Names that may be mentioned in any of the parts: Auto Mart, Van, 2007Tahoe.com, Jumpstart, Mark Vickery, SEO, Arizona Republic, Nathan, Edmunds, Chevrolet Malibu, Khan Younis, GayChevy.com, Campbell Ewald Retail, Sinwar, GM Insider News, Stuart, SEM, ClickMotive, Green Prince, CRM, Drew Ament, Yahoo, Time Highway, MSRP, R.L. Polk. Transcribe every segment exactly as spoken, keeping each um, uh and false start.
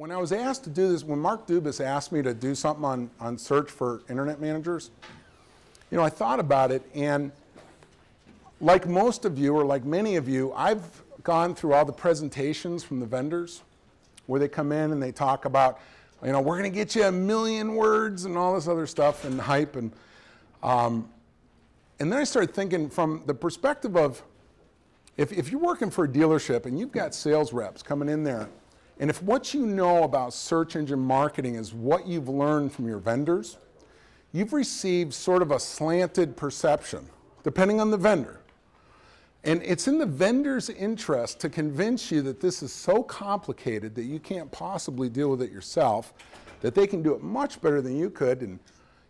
When I was asked to do this, when Mark Dubis asked me to do something on, on search for internet managers, you know, I thought about it, and like most of you, or like many of you, I've gone through all the presentations from the vendors where they come in and they talk about, you know, we're going to get you a million words and all this other stuff and hype. And, um, and then I started thinking from the perspective of if, if you're working for a dealership and you've got sales reps coming in there, and if what you know about search engine marketing is what you've learned from your vendors, you've received sort of a slanted perception, depending on the vendor. And it's in the vendor's interest to convince you that this is so complicated that you can't possibly deal with it yourself, that they can do it much better than you could. And,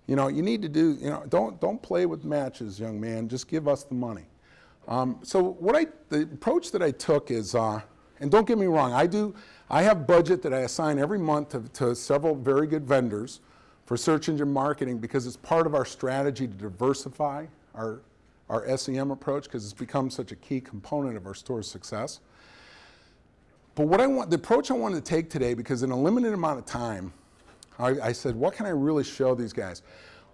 you know, you need to do, you know, don't, don't play with matches, young man. Just give us the money. Um, so what I, the approach that I took is, uh, and don't get me wrong, I do, I have budget that I assign every month to, to several very good vendors for search engine marketing, because it's part of our strategy to diversify our our S E M approach, because it's become such a key component of our store's success. But what I want, the approach I wanted to take today, because in a limited amount of time, I, I said, what can I really show these guys?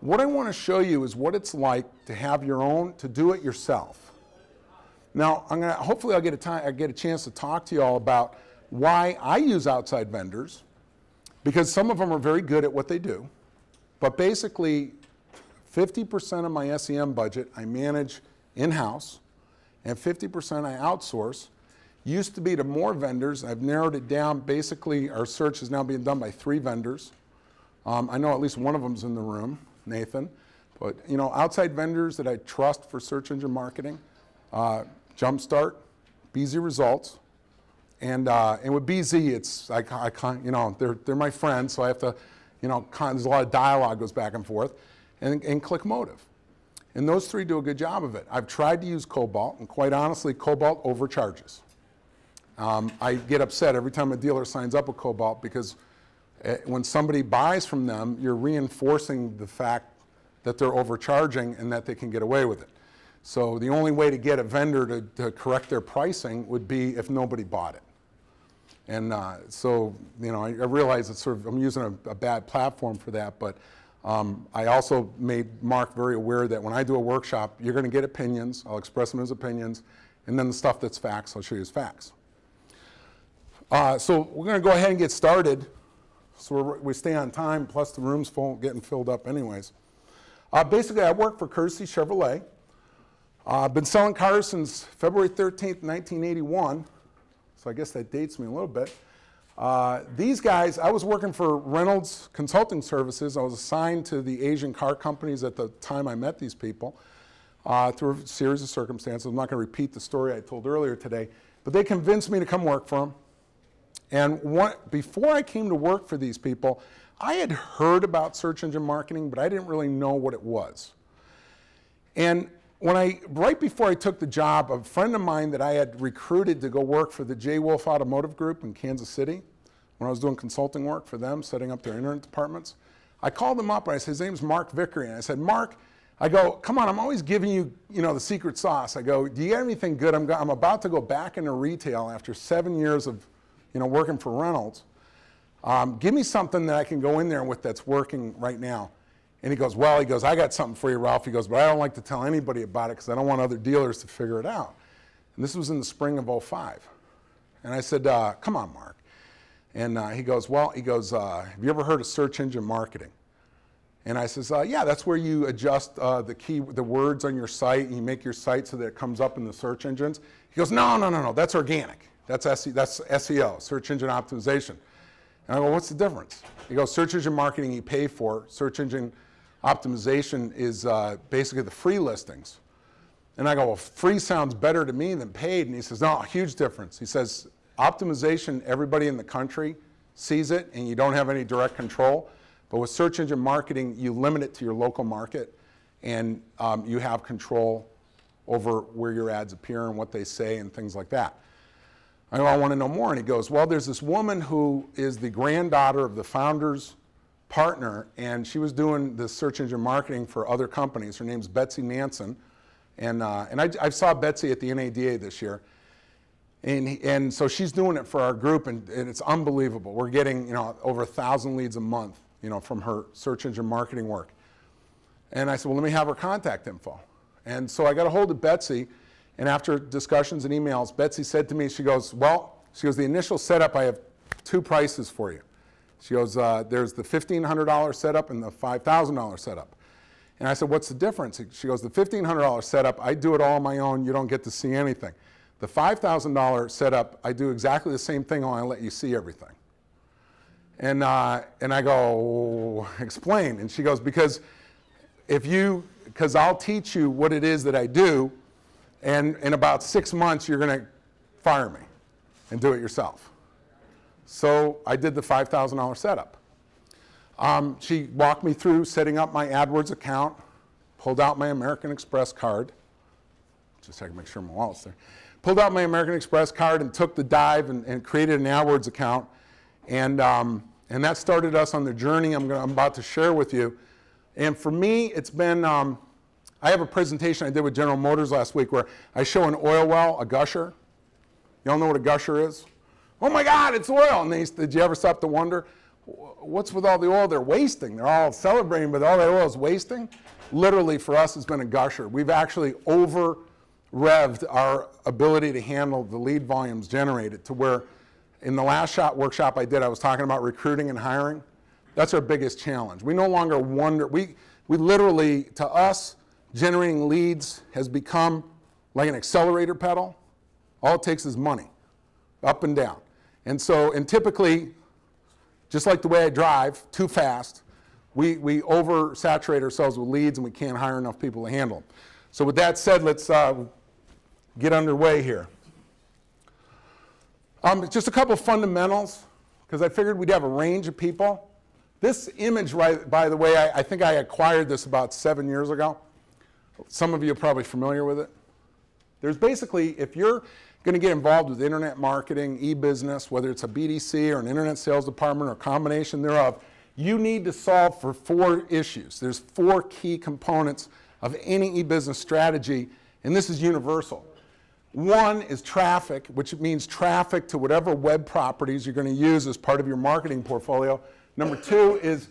What I want to show you is what it's like to have your own, to do it yourself. Now, I'm gonna, hopefully I'll get a time, I get a chance to talk to you all about why I use outside vendors, because some of them are very good at what they do, but basically, fifty percent of my S E M budget I manage in-house, and fifty percent I outsource. Used to be to more vendors. I've narrowed it down. Basically, our search is now being done by three vendors. Um, I know at least one of them's in the room, Nathan. But, you know, outside vendors that I trust for search engine marketing, uh, Jumpstart, B Z Results, and uh, and with B Z, it's I, I can't, you know, they're they're my friends, so I have to, you know, there's a lot of dialogue goes back and forth. And, and ClickMotive. And those three do a good job of it. I've tried to use Cobalt, and quite honestly, Cobalt overcharges. Um, I get upset every time a dealer signs up with Cobalt, because it, when somebody buys from them, you're reinforcing the fact that they're overcharging and that they can get away with it. So the only way to get a vendor to, to correct their pricing would be if nobody bought it. And uh, so, you know, I, I realize it's sort of, I'm using a, a bad platform for that, but Um, I also made Mark very aware that when I do a workshop, you're going to get opinions. I'll express them as opinions. And then the stuff that's facts, I'll show you as facts. Uh, so we're going to go ahead and get started so we're, we stay on time, plus the room's full, getting filled up anyways. Uh, basically, I work for Courtesy Chevrolet. Uh, I've been selling cars since February thirteenth, nineteen eighty-one. So I guess that dates me a little bit. Uh, these guys, I was working for Reynolds Consulting Services. I was assigned to the Asian car companies at the time I met these people uh, through a series of circumstances. I'm not going to repeat the story I told earlier today, but they convinced me to come work for them. And one, before I came to work for these people, I had heard about search engine marketing, but I didn't really know what it was. And when I, right before I took the job, a friend of mine that I had recruited to go work for the J. Wolf Automotive Group in Kansas City, when I was doing consulting work for them, setting up their internet departments, I called him up and I said, his name's Mark Vickery. And I said, Mark, I go, come on, I'm always giving you, you know, the secret sauce. I go, do you have anything good? I'm, go I'm about to go back into retail after seven years of, you know, working for Reynolds. Um, give me something that I can go in there with that's working right now. And he goes, well, he goes, I got something for you, Ralph. He goes, but I don't like to tell anybody about it because I don't want other dealers to figure it out. And this was in the spring of oh five. And I said, uh, come on, Mark. And uh, he goes, well, he goes, uh, have you ever heard of search engine marketing? And I says, uh, yeah, that's where you adjust uh, the key, the words on your site, and you make your site so that it comes up in the search engines. He goes, no, no, no, no, that's organic. That's, that's S E O, search engine optimization. And I go, what's the difference? He goes, search engine marketing you pay for, search engine optimization is uh, basically the free listings. And I go, well, free sounds better to me than paid. And he says, no, huge difference. He says, optimization, everybody in the country sees it, and you don't have any direct control. But with search engine marketing, you limit it to your local market, and um, you have control over where your ads appear and what they say and things like that. I go, I want to know more. And he goes, well, there's this woman who is the granddaughter of the founder's partner, and she was doing the search engine marketing for other companies. Her name's Betsy Hanson, and uh, and I, I saw Betsy at the N A D A this year, And, and so she's doing it for our group, and, and it's unbelievable. We're getting, you know, over a thousand leads a month, you know, from her search engine marketing work. And I said, well, let me have her contact info. And so I got a hold of Betsy, and after discussions and emails, Betsy said to me, she goes, well, she goes, the initial setup, I have two prices for you. She goes, uh, there's the fifteen hundred dollar setup and the five thousand dollar setup. And I said, what's the difference? She goes, the fifteen hundred dollar setup, I do it all on my own. You don't get to see anything. The five thousand dollar setup, I do exactly the same thing, only I let you see everything. And, uh, and I go, explain. And she goes, because if you, because I'll teach you what it is that I do, and in about six months, you're going to fire me and do it yourself. So I did the five thousand dollar setup. Um, she walked me through setting up my AdWords account, pulled out my American Express card. Just so I can make sure my wallet's there. Pulled out my American Express card and took the dive and, and created an AdWords account. And, um, and that started us on the journey I'm, gonna, I'm about to share with you. And for me, it's been, um, I have a presentation I did with General Motors last week where I show an oil well, a gusher. Y'all know what a gusher is? Oh my God, it's oil. And they, did you ever stop to wonder, what's with all the oil they're wasting? They're all celebrating, but all that oil is wasting? Literally for us, it's been a gusher. We've actually over-revved our ability to handle the lead volumes generated to where in the last shot workshop I did, I was talking about recruiting and hiring. That's our biggest challenge. We no longer wonder, we, we literally, to us, generating leads has become like an accelerator pedal. All it takes is money, up and down. And so, and typically, just like the way I drive, too fast, we, we oversaturate ourselves with leads and we can't hire enough people to handle them. So with that said, let's uh, get underway here. Um, just a couple of fundamentals, because I figured we'd have a range of people. This image, right, by the way, I, I think I acquired this about seven years ago. Some of you are probably familiar with it. There's basically, if you're going to get involved with internet marketing, e-business, whether it's a B D C or an internet sales department or a combination thereof, you need to solve for four issues. There's four key components of any e-business strategy, and this is universal. One is traffic, which means traffic to whatever web properties you're going to use as part of your marketing portfolio. Number two is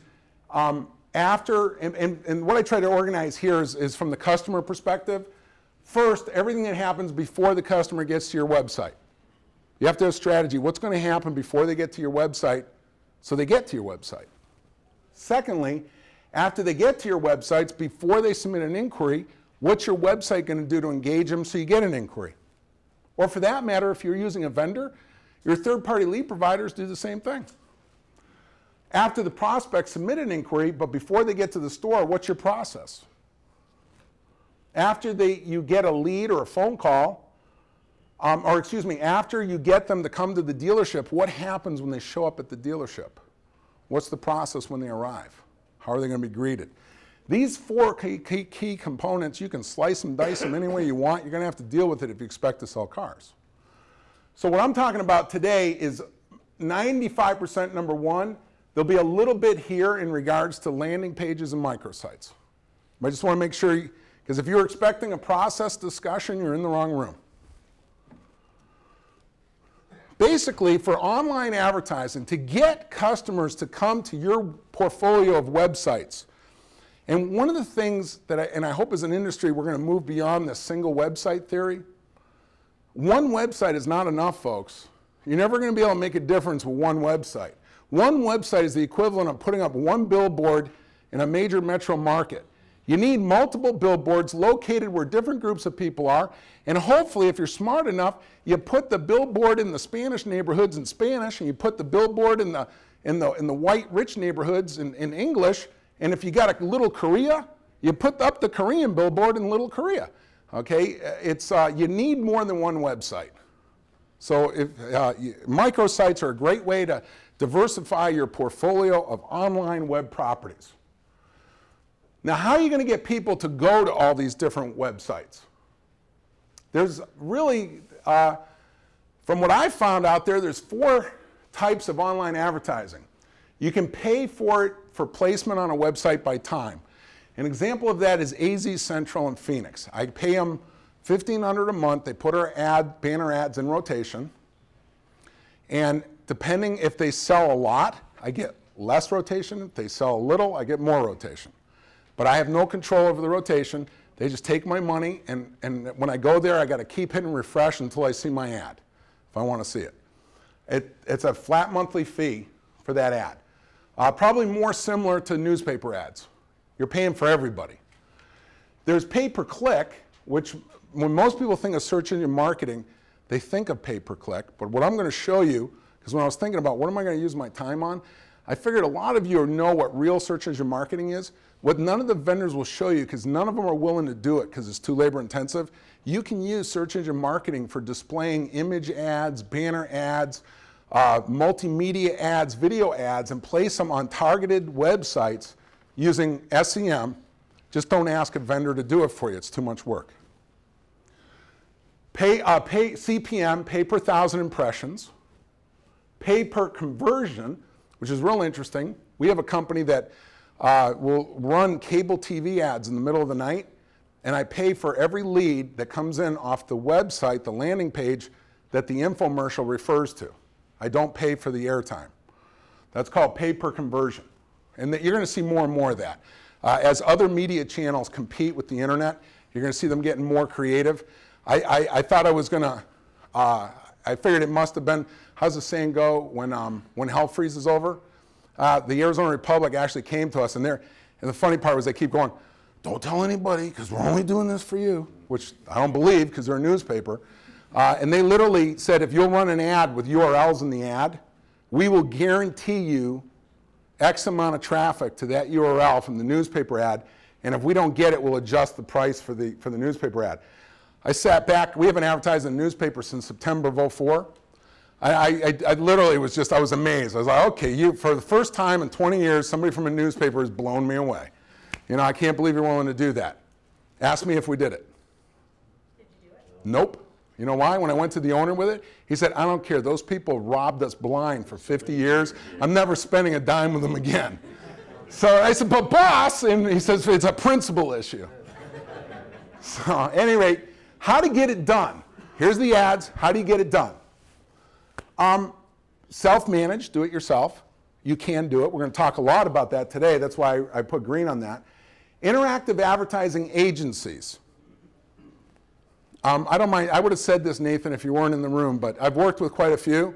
um, after, and, and, and what I try to organize here is, is from the customer perspective. First, everything that happens before the customer gets to your website. You have to have a strategy. What's going to happen before they get to your website so they get to your website? Secondly, after they get to your websites, before they submit an inquiry, what's your website going to do to engage them so you get an inquiry? Or for that matter, if you're using a vendor, your third-party lead providers do the same thing. After the prospect submit an inquiry, but before they get to the store, what's your process? After they, you get a lead or a phone call, um, or excuse me, after you get them to come to the dealership, what happens when they show up at the dealership? What's the process when they arrive? How are they going to be greeted? These four key, key, key components, you can slice and dice them any way you want. You're going to have to deal with it if you expect to sell cars. So what I'm talking about today is ninety-five percent number one. There'll be a little bit here in regards to landing pages and microsites. But I just want to make sure you, because if you're expecting a process discussion, you're in the wrong room. Basically, for online advertising, to get customers to come to your portfolio of websites, and one of the things that, I, and I hope as an industry, we're going to move beyond the single website theory. One website is not enough, folks. You're never going to be able to make a difference with one website. One website is the equivalent of putting up one billboard in a major metro market. You need multiple billboards located where different groups of people are, and hopefully, if you're smart enough, you put the billboard in the Spanish neighborhoods in Spanish, and you put the billboard in the, in the, in the white rich neighborhoods in, in English, and if you got a Little Korea, you put up the Korean billboard in Little Korea. Okay, it's, uh, you need more than one website. So if, uh, you, microsites are a great way to diversify your portfolio of online web properties. Now, how are you going to get people to go to all these different websites? There's really, uh, from what I found out there, there's four types of online advertising. You can pay for it for placement on a website by time. An example of that is A Z Central in Phoenix. I pay them fifteen hundred dollars a month. They put our ad, banner ads in rotation. And depending if they sell a lot, I get less rotation. If they sell a little, I get more rotation. But I have no control over the rotation. They just take my money, and, and when I go there, I got to keep hitting refresh until I see my ad, if I want to see it. It, it's a flat monthly fee for that ad. Uh, probably more similar to newspaper ads. You're paying for everybody. There's pay-per-click, which when most people think of search engine marketing, they think of pay-per-click. But what I'm going to show you, because when I was thinking about what am I going to use my time on, I figured a lot of you know what real search engine marketing is. What none of the vendors will show you, because none of them are willing to do it because it's too labor intensive, you can use search engine marketing for displaying image ads, banner ads, uh, multimedia ads, video ads, and place them on targeted websites using S E M. Just don't ask a vendor to do it for you. It's too much work. Pay, uh, pay C P M, pay per thousand impressions. Pay per conversion, which is real interesting. We have a company that uh, will run cable T V ads in the middle of the night, and I pay for every lead that comes in off the website, the landing page, that the infomercial refers to. I don't pay for the airtime. That's called pay per conversion. And that you're going to see more and more of that. Uh, as other media channels compete with the internet, you're going to see them getting more creative. I, I, I thought I was going to, uh, I figured it must have been, how's the saying go when, um, when hell freezes over? Uh, the Arizona Republic actually came to us, and, and the funny part was they keep going, don't tell anybody because we're only doing this for you, which I don't believe because they're a newspaper. Uh, and they literally said, if you'll run an ad with U R Ls in the ad, we will guarantee you X amount of traffic to that U R L from the newspaper ad, and if we don't get it, we'll adjust the price for the, for the newspaper ad. I sat back. We haven't advertised in a newspaper since September of oh four. I, I, I literally was just, I was amazed. I was like, okay, you, for the first time in twenty years, somebody from a newspaper has blown me away. You know, I can't believe you're willing to do that. Ask me if we did it. Did you do it? Nope. You know why? When I went to the owner with it, he said, I don't care. Those people robbed us blind for fifty years. I'm never spending a dime with them again. So I said, but boss, and he says, it's a principal issue. So at any rate, how to get it done. Here's the ads. How do you get it done? Um, self-manage, do it yourself. You can do it. We're going to talk a lot about that today. That's why I put green on that. Interactive advertising agencies. Um, I don't mind, I would have said this, Nathan, if you weren't in the room, but I've worked with quite a few.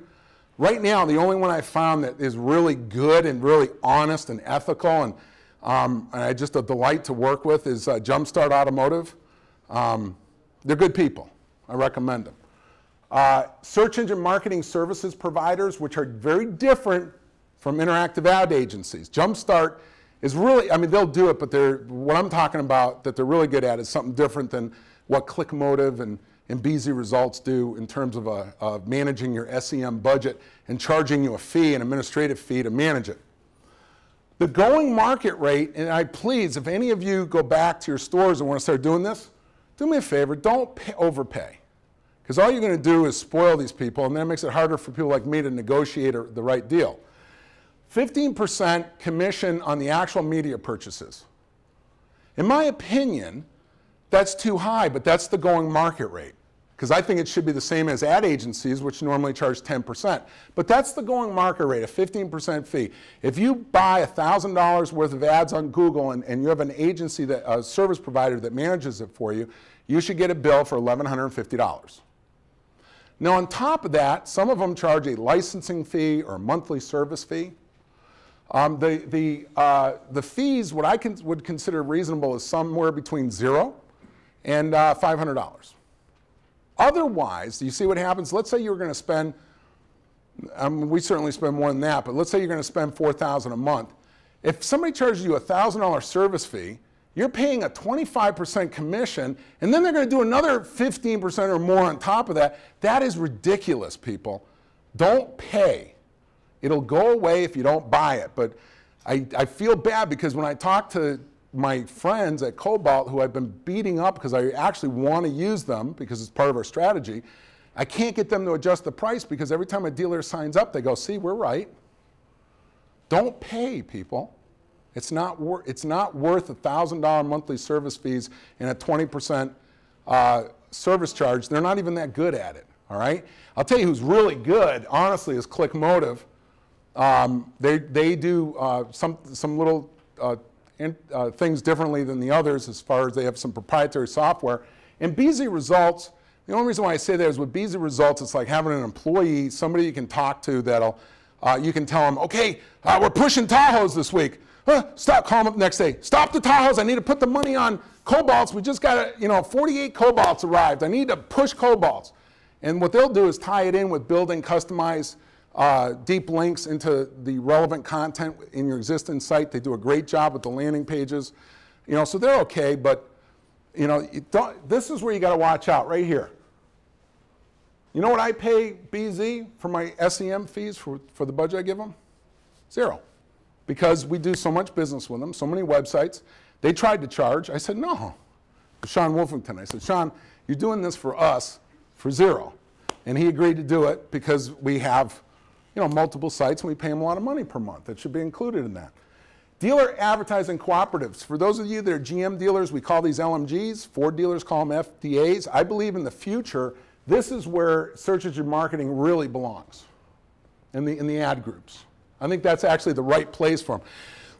Right now, the only one I found that is really good and really honest and ethical and, um, and I just a delight to work with is uh, Jumpstart Automotive. Um, they're good people. I recommend them. Uh, search engine marketing services providers, which are very different from interactive ad agencies. Jumpstart is really, I mean, they'll do it, but they're, what I'm talking about that they're really good at is something different than what ClickMotive and, and B Z Results do in terms of a, uh, managing your S E M budget and charging you a fee, an administrative fee to manage it. The going market rate, and I please, if any of you go back to your stores and want to start doing this, do me a favor, don't pay, overpay. Because all you're going to do is spoil these people, and that makes it harder for people like me to negotiate a, the right deal. fifteen percent commission on the actual media purchases. In my opinion, that's too high, but that's the going market rate. Because I think it should be the same as ad agencies, which normally charge ten percent. But that's the going market rate, a fifteen percent fee. If you buy one thousand dollars worth of ads on Google and, and you have an agency, that, a service provider that manages it for you, you should get a bill for eleven hundred fifty dollars. Now on top of that, some of them charge a licensing fee or a monthly service fee. Um, the, the, uh, the fees, what I can, would consider reasonable is somewhere between zero and uh, five hundred dollars. Otherwise, you see what happens? Let's say you're going to spend, um, we certainly spend more than that, but let's say you're going to spend four thousand dollars a month. If somebody charges you a one thousand dollar service fee, you're paying a twenty-five percent commission, and then they're going to do another fifteen percent or more on top of that. That is ridiculous, people. Don't pay. It'll go away if you don't buy it. But I, I feel bad because when I talk to my friends at Cobalt, who I've been beating up because I actually want to use them because it's part of our strategy, I can't get them to adjust the price because every time a dealer signs up, they go, see, we're right. Don't pay, people. It's not, wor it's not worth a one thousand dollar monthly service fees and a twenty percent uh, service charge, they're not even that good at it, all right? I'll tell you who's really good, honestly, is ClickMotive. Um, they, they do uh, some, some little uh, in, uh, things differently than the others as far as they have some proprietary software. And B Z Results, the only reason why I say that is with B Z Results, it's like having an employee, somebody you can talk to that'll, uh, you can tell them, okay, uh, we're pushing Tahoes this week. Huh, stop, call them up next day. Stop the Tahoes, I need to put the money on Cobalts. We just got, you know, forty-eight Cobalts arrived. I need to push Cobalts. And what they'll do is tie it in with building customized uh, deep links into the relevant content in your existing site. They do a great job with the landing pages. You know, so they're okay, but you know, you don't, this is where you got to watch out right here. You know what I pay B Z for my S E M fees for, for the budget I give them? Zero. Because we do so much business with them, so many websites. They tried to charge. I said, no. Sean Wolfington, I said, Sean, you're doing this for us for zero. And he agreed to do it because we have, you know, multiple sites and we pay them a lot of money per month. That should be included in that. Dealer advertising cooperatives. For those of you that are G M dealers, we call these L M Gs. Ford dealers call them F D As. I believe in the future, this is where search engine marketing really belongs, in the, in the ad groups. I think that's actually the right place for them.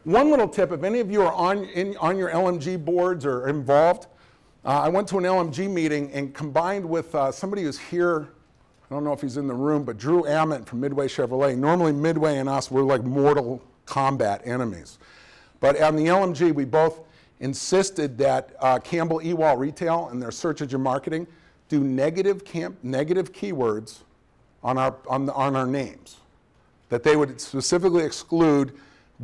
One little tip, if any of you are on, in, on your L M G boards or involved, uh, I went to an L M G meeting and combined with uh, somebody who's here, I don't know if he's in the room, but Drew Ament from Midway Chevrolet. Normally Midway and us, we're like mortal combat enemies. But on the L M G, we both insisted that uh, Campbell Ewald Retail and their search engine marketing do negative, camp, negative keywords on our, on, the, on our names. That they would specifically exclude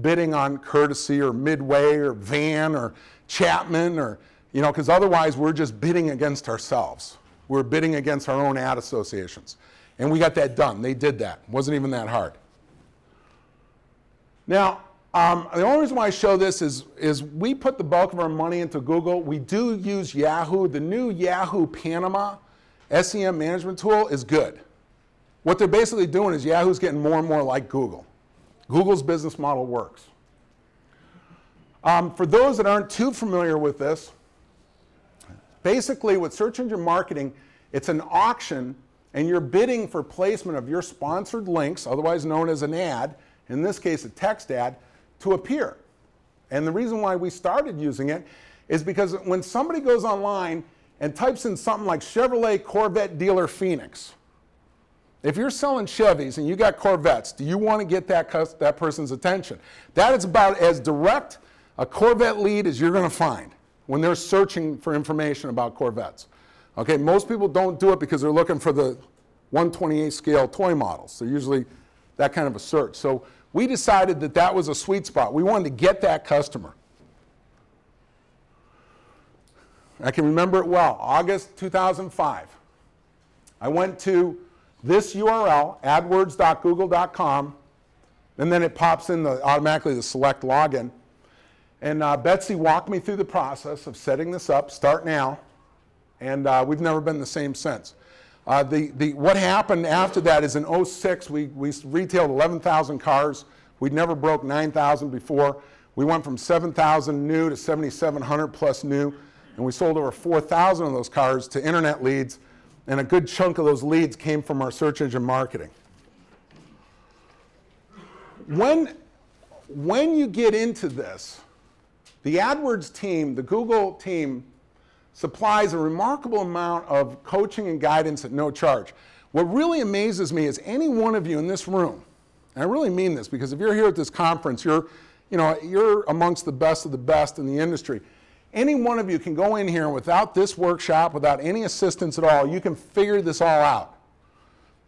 bidding on Courtesy or Midway or Van or Chapman or, you know, because otherwise we're just bidding against ourselves. We're bidding against our own ad associations. And we got that done. They did that. It wasn't even that hard. Now, um, the only reason why I show this is, is we put the bulk of our money into Google. We do use Yahoo. The new Yahoo Panama S E M management tool is good. What they're basically doing is Yahoo's getting more and more like Google. Google's business model works. Um, for those that aren't too familiar with this, basically with search engine marketing, it's an auction and you're bidding for placement of your sponsored links, otherwise known as an ad, in this case a text ad, to appear. And the reason why we started using it is because when somebody goes online and types in something like Chevrolet Corvette dealer Phoenix, if you're selling Chevys and you got Corvettes, do you want to get that, that person's attention? That is about as direct a Corvette lead as you're going to find when they're searching for information about Corvettes. Okay, most people don't do it because they're looking for the one twenty-eighth scale toy models. So usually that kind of a search. So we decided that that was a sweet spot. We wanted to get that customer. I can remember it well. August two thousand five. I went to this U R L, adwords dot google dot com, and then it pops in the, automatically the select login. And uh, Betsy walked me through the process of setting this up, start now, and uh, we've never been the same since. Uh, the, the, what happened after that is in oh six, we, we retailed eleven thousand cars. We'd never broke nine thousand before. We went from seven thousand new to seventy-seven hundred plus new, and we sold over four thousand of those cars to internet leads. And a good chunk of those leads came from our search engine marketing. When, when you get into this, the AdWords team, the Google team, supplies a remarkable amount of coaching and guidance at no charge. What really amazes me is any one of you in this room, and I really mean this because if you're here at this conference, you're, you know, you're amongst the best of the best in the industry. Any one of you can go in here and without this workshop, without any assistance at all, you can figure this all out.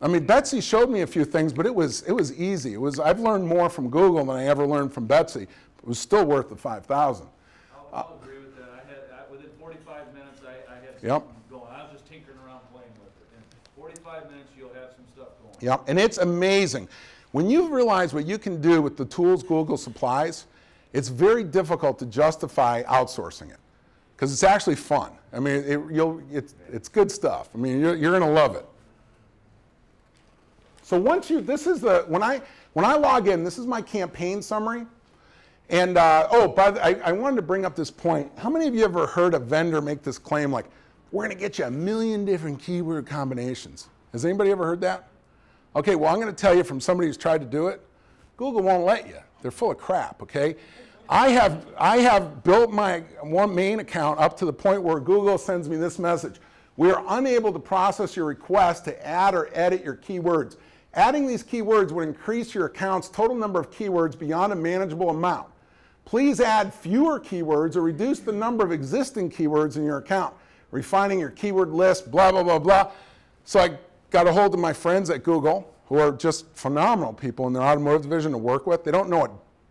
I mean, Betsy showed me a few things, but it was, it was easy. It was, I've learned more from Google than I ever learned from Betsy. It was still worth the five thousand dollars. I'll, I'll uh, agree with that. I had, I, within forty-five minutes, I, I had something yep. going. I was just tinkering around playing with it. In forty-five minutes, you'll have some stuff going. Yep, and it's amazing. When you realize what you can do with the tools Google supplies, it's very difficult to justify outsourcing it because it's actually fun. I mean, it, you'll, it's, it's good stuff. I mean, you're, you're going to love it. So once you, this is the, when I, when I log in, this is my campaign summary. And, uh, oh, by the, I, I wanted to bring up this point. How many of you ever heard a vendor make this claim like, we're going to get you a million different keyword combinations. Has anybody ever heard that? Okay, well, I'm going to tell you from somebody who's tried to do it, Google won't let you. They're full of crap, okay? I have, I have built my one main account up to the point where Google sends me this message. We are unable to process your request to add or edit your keywords. Adding these keywords would increase your account's total number of keywords beyond a manageable amount. Please add fewer keywords or reduce the number of existing keywords in your account. Refining your keyword list, blah, blah, blah, blah. So I got a hold of my friends at Google, who are just phenomenal people in their automotive division to work with. They don't know a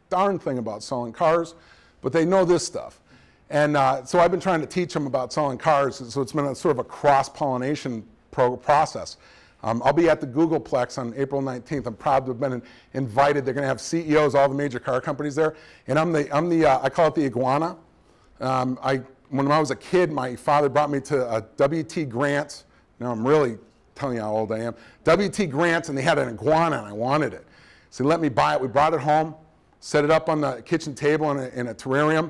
darn thing about selling cars, but they know this stuff. And uh, so I've been trying to teach them about selling cars, so it's been a sort of a cross-pollination pro process. Um, I'll be at the Googleplex on April nineteenth. I'm proud to have been in, invited. They're going to have C E Os, all the major car companies there. And I'm the, I'm the uh, I call it the iguana. Um, I, when I was a kid, my father brought me to a W T Grant's. Now I'm really telling you how old I am. W T Grant's, and they had an iguana, and I wanted it. So they let me buy it. We brought it home, set it up on the kitchen table in a, in a terrarium.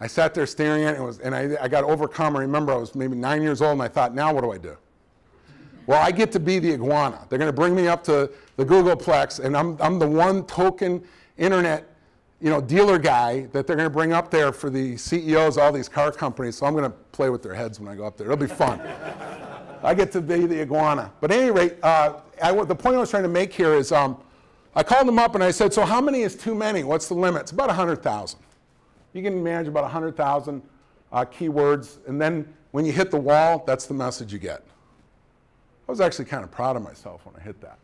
I sat there staring at it, and, was, and I, I got overcome. I remember I was maybe nine years old, and I thought, now what do I do? Well, I get to be the iguana. They're going to bring me up to the Googleplex, and I'm, I'm the one token internet, you know, dealer guy that they're going to bring up there for the C E Os of all these car companies. So I'm going to play with their heads when I go up there. It'll be fun. I get to be the iguana. But at any rate, uh, I, the point I was trying to make here is um, I called them up, and I said, so how many is too many? What's the limit? It's about one hundred thousand. You can manage about one hundred thousand uh, keywords, and then when you hit the wall, that's the message you get. I was actually kind of proud of myself when I hit that.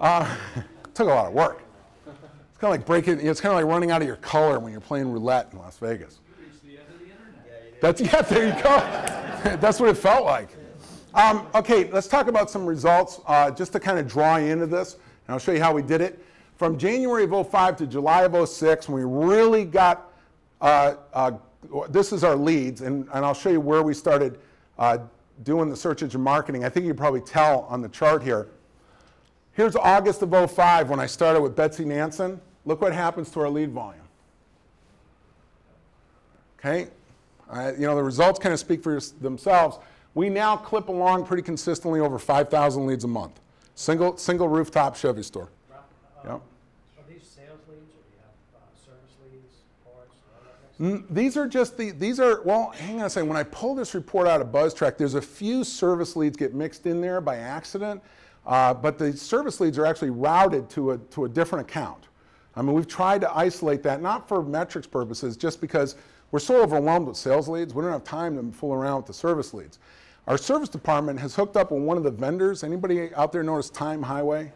Uh, it took a lot of work. It's kind of like breaking. It's kind of like running out of your color when you're playing roulette in Las Vegas. You reached the end of the internet. That's yeah. There you go. That's what it felt like. Um, okay, let's talk about some results uh, just to kind of draw you into this, and I'll show you how we did it. From January of oh five to July of oh six, when we really got. Uh, uh, this is our leads, and, and I'll show you where we started. Uh, doing the search engine marketing. I think you can probably tell on the chart here. Here's August of oh five when I started with Betsy Hanson. Look what happens to our lead volume. Okay? Uh, you know, the results kind of speak for themselves. We now clip along pretty consistently over five thousand leads a month. Single, single rooftop Chevy store. Um, yep. Are these sales leads, or do you have uh, service leads, parts, all that kind of stuff? Mm, these are just the, these are, well, hang on a second. When I pull this report out of BuzzTrack, there's a few service leads get mixed in there by accident, uh, but the service leads are actually routed to a, to a different account. I mean, we've tried to isolate that, not for metrics purposes, just because we're so overwhelmed with sales leads, we don't have time to fool around with the service leads. Our service department has hooked up with one of the vendors. Anybody out there notice Time Highway?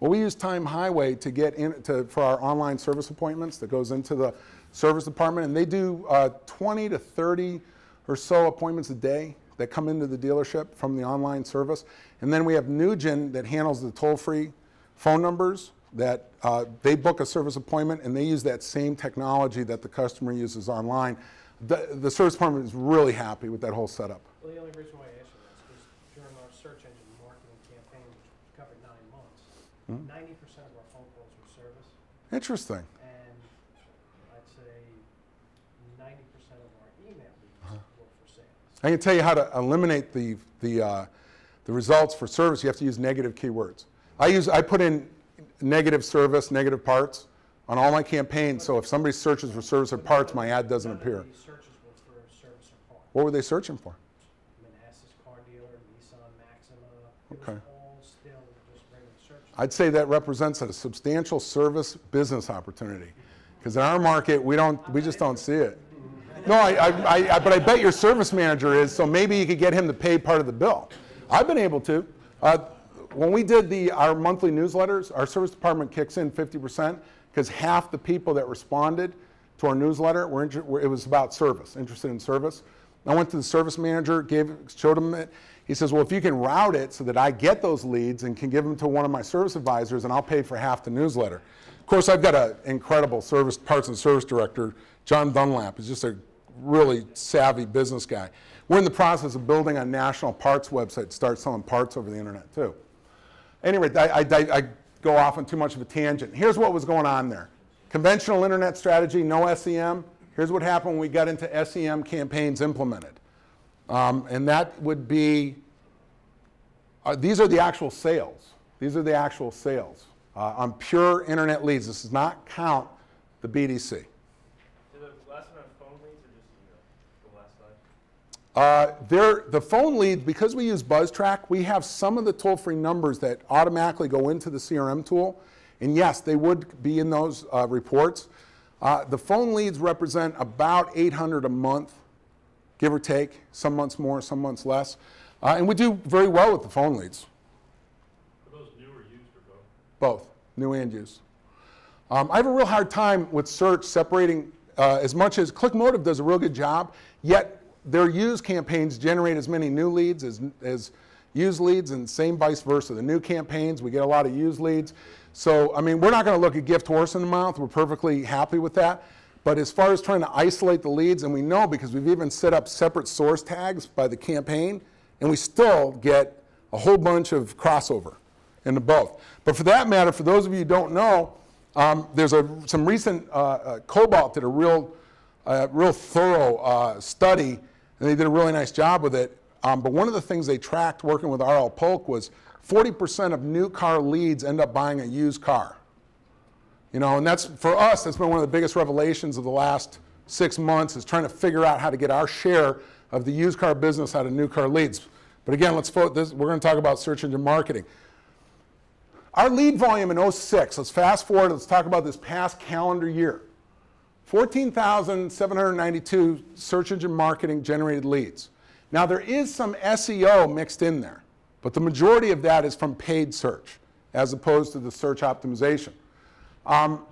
Well, we use Time Highway to get in to, for our online service appointments that goes into the service department, and they do uh, twenty to thirty or so appointments a day that come into the dealership from the online service. And then we have Nugent that handles the toll-free phone numbers that uh, they book a service appointment, and they use that same technology that the customer uses online. The, the service department is really happy with that whole setup. Well, the only reason why I asked you that is because during our search engine marketing campaign, which covered nine months, ninety percent mm-hmm. of our phone calls were service. Interesting. And I'd say ninety percent of our email leads uh-huh. were for sales. I can tell you how to eliminate the, the, uh, the results for service. You have to use negative keywords. I, use, I put in negative service, negative parts on all my campaigns, so if somebody searches for service or parts, my ad doesn't appear. What were they searching for? Manassas car dealer, Nissan Maxima. Okay. All still just regular search. I'd say that represents a substantial service business opportunity, because in our market we don't, we just don't see it. No, I, I, I, but I bet your service manager is. So maybe you could get him to pay part of the bill. I've been able to. Uh, when we did the our monthly newsletters, our service department kicks in fifty percent. Because half the people that responded to our newsletter were, were, it was about service, interested in service. I went to the service manager, gave, showed him it. He says, well, if you can route it so that I get those leads and can give them to one of my service advisors, and I'll pay for half the newsletter. Of course, I've got an incredible service parts and service director, John Dunlap, is just a really savvy business guy. We're in the process of building a national parts website to start selling parts over the internet too. Anyway, I, I, I go off on too much of a tangent. Here's what was going on there. Conventional internet strategy, no S E M. Here's what happened when we got into S E M campaigns implemented. Um, and that would be, uh, these are the actual sales. These are the actual sales uh, on pure internet leads. This does not count the B D C. Uh, the phone leads, because we use BuzzTrack, we have some of the toll-free numbers that automatically go into the C R M tool. And yes, they would be in those uh, reports. Uh, the phone leads represent about eight hundred a month, give or take, some months more, some months less. Uh, and we do very well with the phone leads. Are those new or used or both? Both, new and used. Um, I have a real hard time with search separating uh, as much as ClickMotive does a real good job, yet their used campaigns generate as many new leads as, as used leads, and same vice versa. The new campaigns, we get a lot of used leads. So, I mean, we're not going to look a gift horse in the mouth. We're perfectly happy with that. But as far as trying to isolate the leads, and we know because we've even set up separate source tags by the campaign, and we still get a whole bunch of crossover into both. But for that matter, for those of you who don't know, um, there's a, some recent, uh, uh, Cobalt did a real, uh, real thorough uh, study. And they did a really nice job with it. Um, but one of the things they tracked working with R L Polk was forty percent of new car leads end up buying a used car. You know, and that's, for us, that's been one of the biggest revelations of the last six months is trying to figure out how to get our share of the used car business out of new car leads. But again, let's this, we're going to talk about search engine marketing. Our lead volume in oh six, let's fast forward, let's talk about this past calendar year. fourteen thousand seven hundred ninety-two search engine marketing generated leads. Now there is some S E O mixed in there, but the majority of that is from paid search as opposed to the search optimization. Um,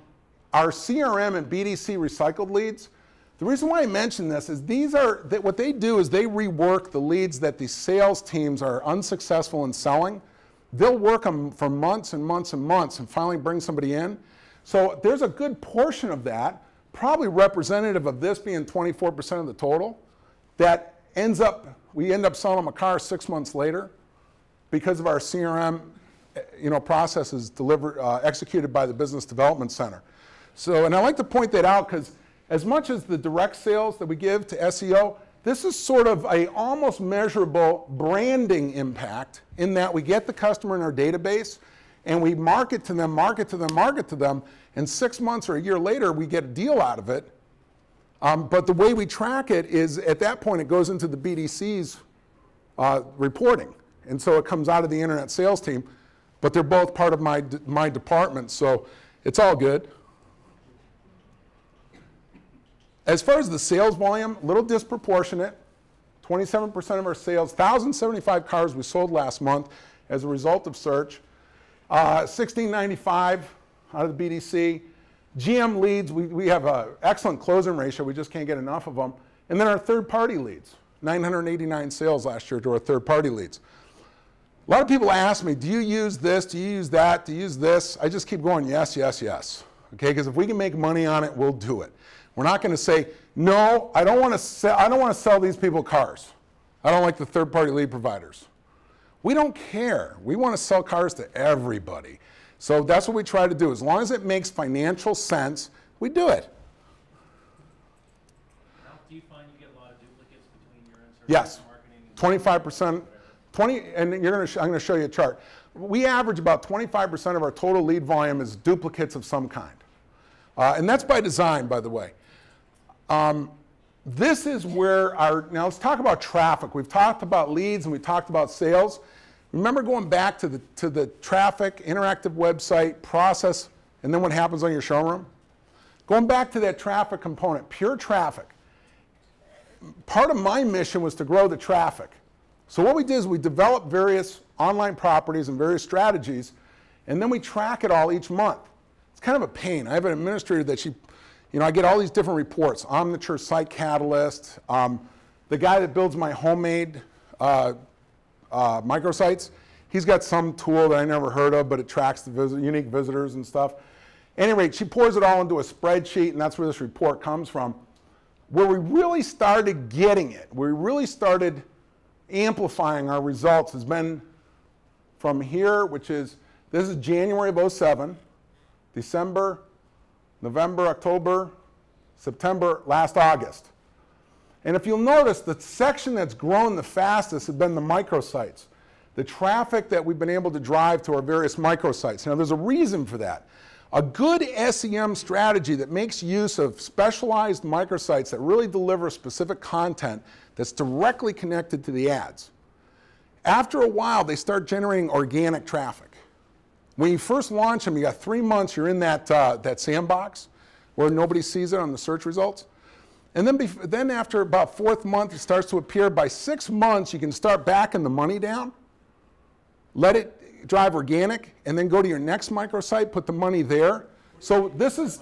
our C R M and B D C recycled leads, the reason why I mention this is these are, that what they do is they rework the leads that the sales teams are unsuccessful in selling. They'll work them for months and months and months and finally bring somebody in. So there's a good portion of that, probably representative of this being twenty-four percent of the total, that ends up, we end up selling them a car six months later because of our C R M, you know, processes delivered, uh, executed by the Business Development Center. So, and I like to point that out because as much as the direct sales that we give to S E O, this is sort of a almost measurable branding impact in that we get the customer in our database and we market to them, market to them, market to them, and six months or a year later, we get a deal out of it. Um, but the way we track it is, at that point, it goes into the B D C's uh, reporting. And so it comes out of the internet sales team. But they're both part of my, my department, so it's all good. As far as the sales volume, a little disproportionate. twenty-seven percent of our sales, one thousand seventy-five cars we sold last month as a result of search. Uh, sixteen ninety-five out of the B D C. G M leads, we, we have an excellent closing ratio. We just can't get enough of them. And then our third-party leads, nine hundred eighty-nine sales last year to our third-party leads. A lot of people ask me, do you use this? Do you use that? Do you use this? I just keep going, yes, yes, yes. Okay, because if we can make money on it, we'll do it. We're not going to say, no, I don't want to sell, I don't want to sell these people cars. I don't like the third-party lead providers. We don't care. We want to sell cars to everybody. So that's what we try to do. As long as it makes financial sense, we do it. Now, do you find you get a lot of duplicates between your insertion? Yes, twenty-five percent. twenty, and you're going to. I'm going to show you a chart. We average about twenty-five percent of our total lead volume is duplicates of some kind, uh, and that's by design, by the way. Um, this is where our. Now let's talk about traffic. We've talked about leads and we talked about sales. Remember going back to the, to the traffic, interactive website, process, and then what happens on your showroom? Going back to that traffic component, pure traffic. Part of my mission was to grow the traffic. So what we did is we developed various online properties and various strategies, and then we track it all each month. It's kind of a pain. I have an administrator that she, you know, I get all these different reports. Omniture Site Catalyst, um, the guy that builds my homemade uh, Uh, microsites. He's got some tool that I never heard of, but it tracks the visit, unique visitors and stuff. At any rate, she pours it all into a spreadsheet, and that's where this report comes from. Where we really started getting it, where we really started amplifying our results has been from here, which is, this is January of oh seven, December, November, October, September, last August. And if you'll notice, the section that's grown the fastest has been the microsites, the traffic that we've been able to drive to our various microsites. Now, there's a reason for that. A good S E M strategy that makes use of specialized microsites that really deliver specific content that's directly connected to the ads. After a while, they start generating organic traffic. When you first launch them, you got three months, you're in that, uh, that sandbox where nobody sees it on the search results. And then, then after about fourth month, it starts to appear. By six months, you can start backing the money down, let it drive organic, and then go to your next microsite, put the money there. So this is,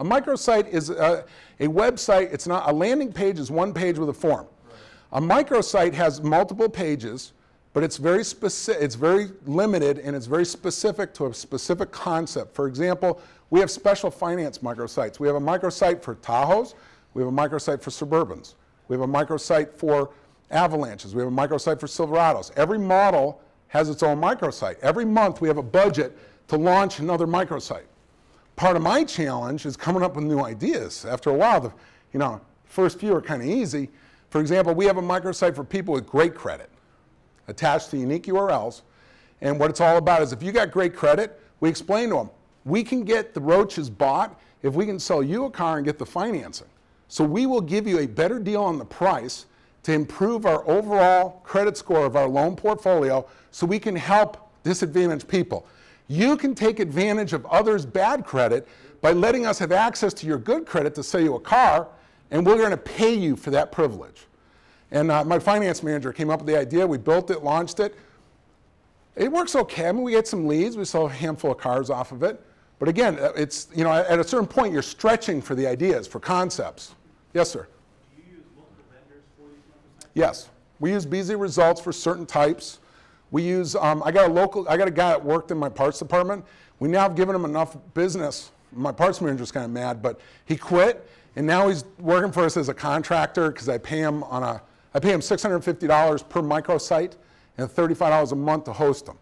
a microsite is a, a website, it's not, a landing page is one page with a form. Right. A microsite has multiple pages, but it's very specific, it's very limited, and it's very specific to a specific concept. For example, we have special finance microsites. We have a microsite for Tahoes, we have a microsite for Suburbans, we have a microsite for Avalanches, we have a microsite for Silverados. Every model has its own microsite. Every month we have a budget to launch another microsite. Part of my challenge is coming up with new ideas. After a while, the you know, first few are kind of easy. For example, we have a microsite for people with great credit, attached to unique U R Ls. And what it's all about is if you got great credit, we explain to them, we can get the roaches bought if we can sell you a car and get the financing. So we will give you a better deal on the price to improve our overall credit score of our loan portfolio so we can help disadvantaged people. You can take advantage of others' bad credit by letting us have access to your good credit to sell you a car, and we're going to pay you for that privilege. And uh, my finance manager came up with the idea. We built it, launched it. It works okay. I mean, we had some leads. We sold a handful of cars off of it. But again, it's, you know, at a certain point, you're stretching for the ideas, for concepts. Yes, sir? Do you use multiple vendors for these microsites? Yes. We use B Z Results for certain types. We use, um, I got a local, I got a guy that worked in my parts department. We now have given him enough business. My parts manager's kind of mad, but he quit. And now he's working for us as a contractor because I pay him on a, I pay them six hundred fifty dollars per microsite and thirty-five dollars a month to host them.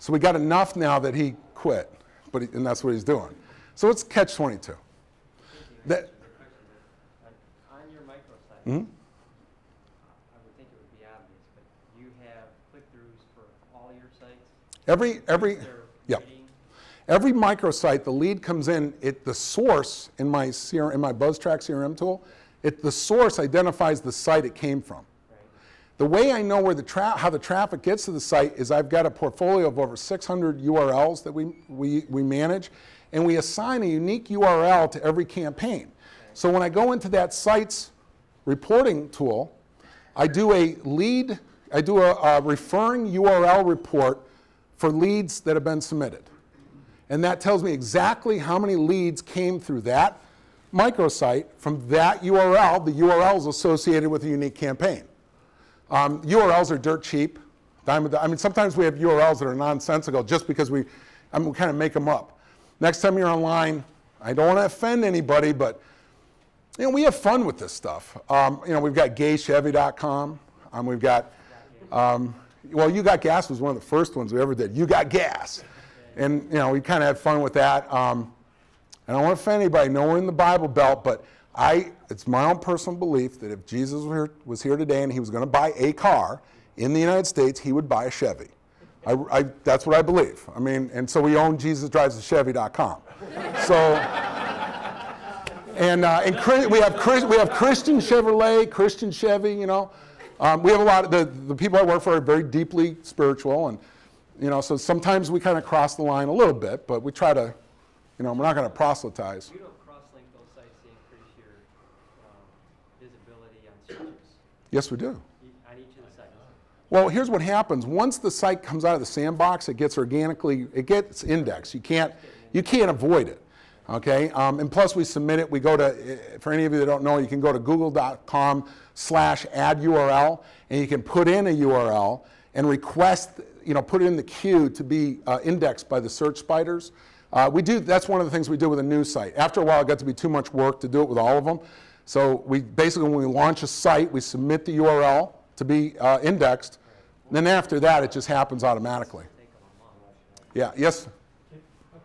So we got enough now that he quit, but he, and that's what he's doing. So it's catch twenty-two. That, on your microsite, mm-hmm. I would think it would be obvious, but you have click-throughs for all your sites? Every, every, yeah. Every microsite, the lead comes in, it, the source in my, C R M, in my BuzzTrack C R M tool, It, the source identifies the site it came from. Right. The way I know where the tra how the traffic gets to the site is I've got a portfolio of over six hundred U R Ls that we, we, we manage, and we assign a unique U R L to every campaign. Okay. So when I go into that site's reporting tool, I do a lead, I do a, a referring U R L report for leads that have been submitted. And that tells me exactly how many leads came through that microsite from that U R L. The U R L is associated with a unique campaign. Um, U R Ls are dirt cheap. Dime dime. I mean, sometimes we have U R Ls that are nonsensical just because we, I mean, we kind of make them up. Next time you're online, I don't want to offend anybody, but you know, we have fun with this stuff. Um, you know, we've got gay chevy dot com. Um, we've got, um, well, You Got Gas was one of the first ones we ever did. You Got Gas. And you know, we kind of had fun with that. Um, I don't want to offend anybody, nowhere in the Bible Belt, but I, it's my own personal belief that if Jesus were, was here today and he was going to buy a car in the United States, he would buy a Chevy. I, I, that's what I believe. I mean, and so we own Jesus drives the Chevy dot com. So, and, uh, and we, have Chris, we have Christian Chevrolet, Christian Chevy, you know. Um, we have a lot of, the, the people I work for are very deeply spiritual, and, you know, so sometimes we kind of cross the line a little bit, but we try to, you know, we're not going to proselytize. You don't cross-link those sites to increase your um, visibility on searches. Yes, we do. On each of the sites. Well, here's what happens. Once the site comes out of the sandbox, it gets organically, it gets indexed. You can't, you can't avoid it, okay? Um, and plus, we submit it. We go to, for any of you that don't know, you can go to google dot com slash ad U R L, and you can put in a U R L and request, you know, put it in the queue to be uh, indexed by the search spiders. Uh, we do, that's one of the things we do with a new site. After a while, it got to be too much work to do it with all of them. So we basically, when we launch a site, we submit the U R L to be uh, indexed. And then after that, it just happens automatically. Yeah, yes? Can, uh,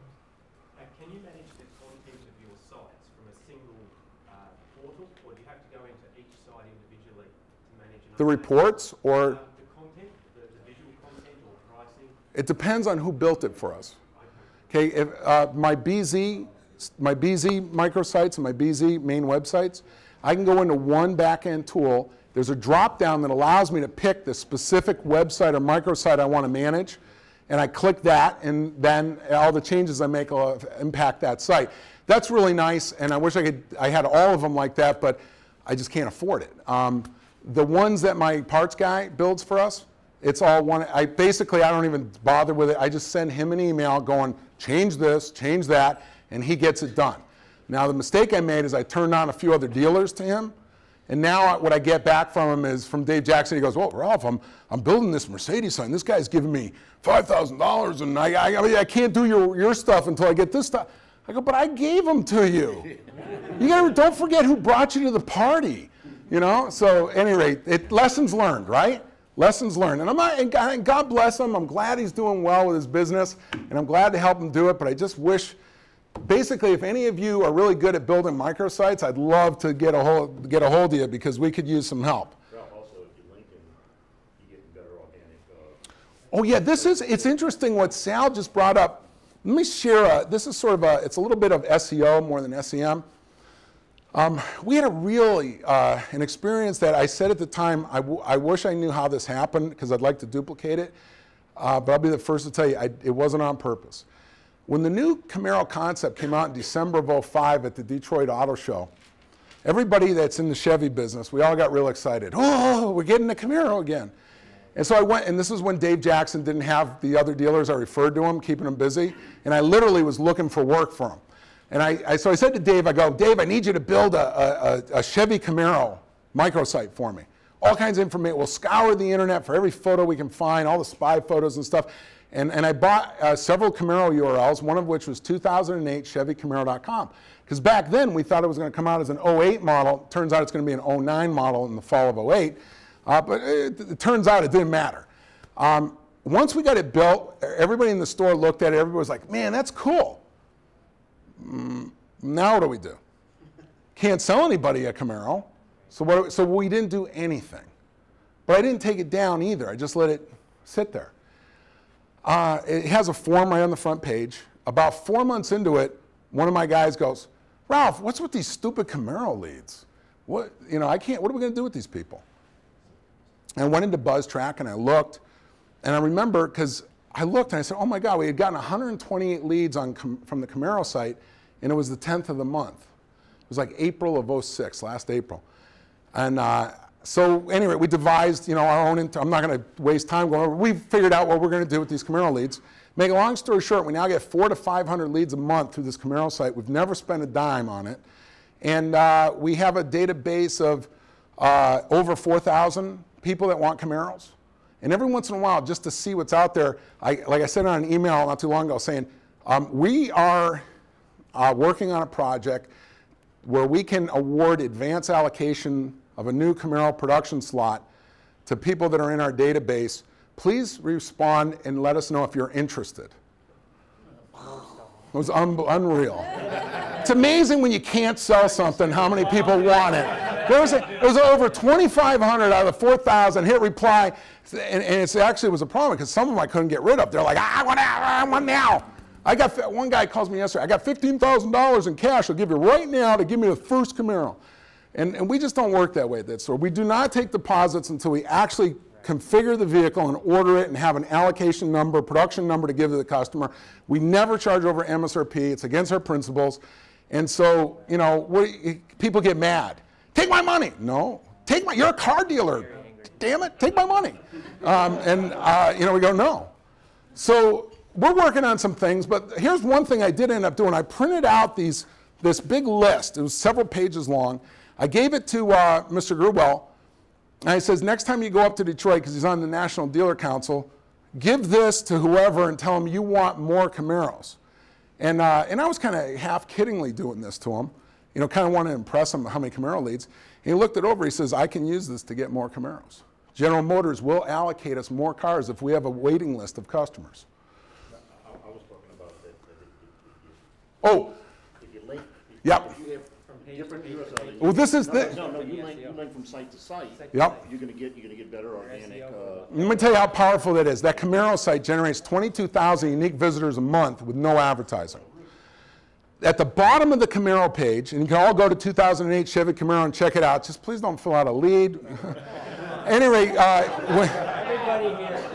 can you manage the content of your sites from a single uh, portal, or do you have to go into each The reports or? Uh, the content, the, the visual content or pricing? It depends on who built it for us. Okay, if, uh, my B Z, my B Z microsites and my B Z main websites, I can go into one back-end tool. There's a drop-down that allows me to pick the specific website or microsite I want to manage, and I click that, and then all the changes I make will impact that site. That's really nice, and I wish I could. I had all of them like that, but I just can't afford it. Um, the ones that my parts guy builds for us, it's all one. I basically, I don't even bother with it. I just send him an email going, change this, change that, and he gets it done. Now, the mistake I made is I turned on a few other dealers to him, and now what I get back from him is from Dave Jackson. He goes, well, Ralph, I'm, I'm building this Mercedes sign. This guy's giving me five thousand dollars, and I, I, I can't do your, your stuff until I get this stuff. I go, but I gave them to you. You gotta, don't forget who brought you to the party. You know, so at any rate, it, lessons learned, right? Lessons learned. And I'm not, and God bless him. I'm glad he's doing well with his business, and I'm glad to help him do it. But I just wish, basically, if any of you are really good at building microsites, I'd love to get a hold get a hold of you, because we could use some help. Ralph, also, if you link in, you get better organic. Uh, oh yeah, this is it's interesting what Sal just brought up. Let me share. A, this is sort of a it's a little bit of S E O more than S E M. Um, we had a really, uh, an experience that I said at the time, I, w I wish I knew how this happened, because I'd like to duplicate it, uh, but I'll be the first to tell you, I, it wasn't on purpose. When the new Camaro concept came out in December of oh five at the Detroit Auto Show, everybody that's in the Chevy business, we all got real excited. Oh, we're getting a Camaro again. And so I went, and this is when Dave Jackson didn't have the other dealers. I referred to him, keeping him busy, and I literally was looking for work for him. And I, I, so I said to Dave, I go, Dave, I need you to build a, a, a Chevy Camaro microsite for me. All kinds of information. We'll scour the internet for every photo we can find, all the spy photos and stuff. And, and I bought uh, several Camaro U R Ls, one of which was two thousand eight Chevy Camaro dot com. Because back then, we thought it was going to come out as an oh eight model. Turns out it's going to be an oh nine model in the fall of oh eight. Uh, but it, it turns out it didn't matter. Um, once we got it built, everybody in the store looked at it. Everybody was like, man, that's cool. Now what do we do? Can't sell anybody a Camaro, so what, so we didn't do anything. But I didn't take it down either. I just let it sit there. Uh, it has a form right on the front page. About four months into it, one of my guys goes, "Ralph, what's with these stupid Camaro leads? What, you know, I can't. What are we going to do with these people?" And I went into BuzzTrack and I looked, and I remember because. I looked and I said, oh my God, we had gotten one hundred twenty-eight leads on from the Camaro site, and it was the tenth of the month. It was like April of oh six, last April. And uh, so anyway, we devised, you know, our own, I'm not going to waste time going over, we figured out what we're going to do with these Camaro leads. Make a long story short, we now get four to five hundred leads a month through this Camaro site. We've never spent a dime on it. And uh, we have a database of uh, over four thousand people that want Camaros. And every once in a while, just to see what's out there, I, like I said on an email not too long ago saying, um, we are uh, working on a project where we can award advance allocation of a new Camaro production slot to people that are in our database. Please respond and let us know if you're interested. It was un unreal. It's amazing when you can't sell something how many people want it. There was, a, there was over twenty-five hundred out of the four thousand hit reply, and, and it actually was a problem because some of them I couldn't get rid of. They're like, I want out, I want now. I got, one guy calls me yesterday, I got fifteen thousand dollars in cash I'll give you right now to give me the first Camaro. And, and we just don't work that way at that store. We do not take deposits until we actually configure the vehicle and order it and have an allocation number, production number to give to the customer. We never charge over M S R P. It's against our principles. And so, you know, we, people get mad. Take my money. No. Take my, you're a car dealer. Damn it. Take my money. Um, and, uh, you know, we go, no. So we're working on some things, but here's one thing I did end up doing. I printed out these, this big list. It was several pages long. I gave it to uh, Mister Grubel, and he says, next time you go up to Detroit, because he's on the National Dealer Council, give this to whoever and tell him you want more Camaros. And, uh, and I was kind of half-kiddingly doing this to him. You know, kind of want to impress him how many Camaro leads. And he looked it over. He says, I can use this to get more Camaros. General Motors will allocate us more cars if we have a waiting list of customers. I, I was talking about that. that if, if you, oh. If you link, if, yep. If you have from different neighborhood. Well, this is the. No, no, you link, you link from site to site. Yep. You're gonna get, you're gonna get better organic. Uh, Let me tell you how powerful that is. That Camaro site generates twenty-two thousand unique visitors a month with no advertising. At the bottom of the Camaro page, and you can all go to two thousand eight Chevy Camaro and check it out. Just please don't fill out a lead. Anyway, uh, when,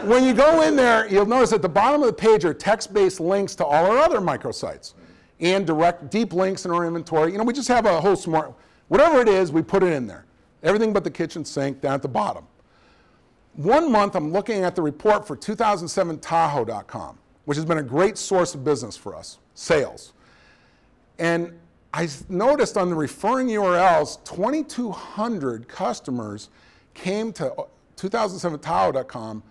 when you go in there, you'll notice at the bottom of the page are text-based links to all our other microsites and direct deep links in our inventory. You know, we just have a whole smart, whatever it is, we put it in there. Everything but the kitchen sink down at the bottom. One month, I'm looking at the report for two thousand seven Tahoe dot com, which has been a great source of business for us, sales. And I noticed on the referring U R Ls, twenty-two hundred customers came to two thousand seven Tahoe dot com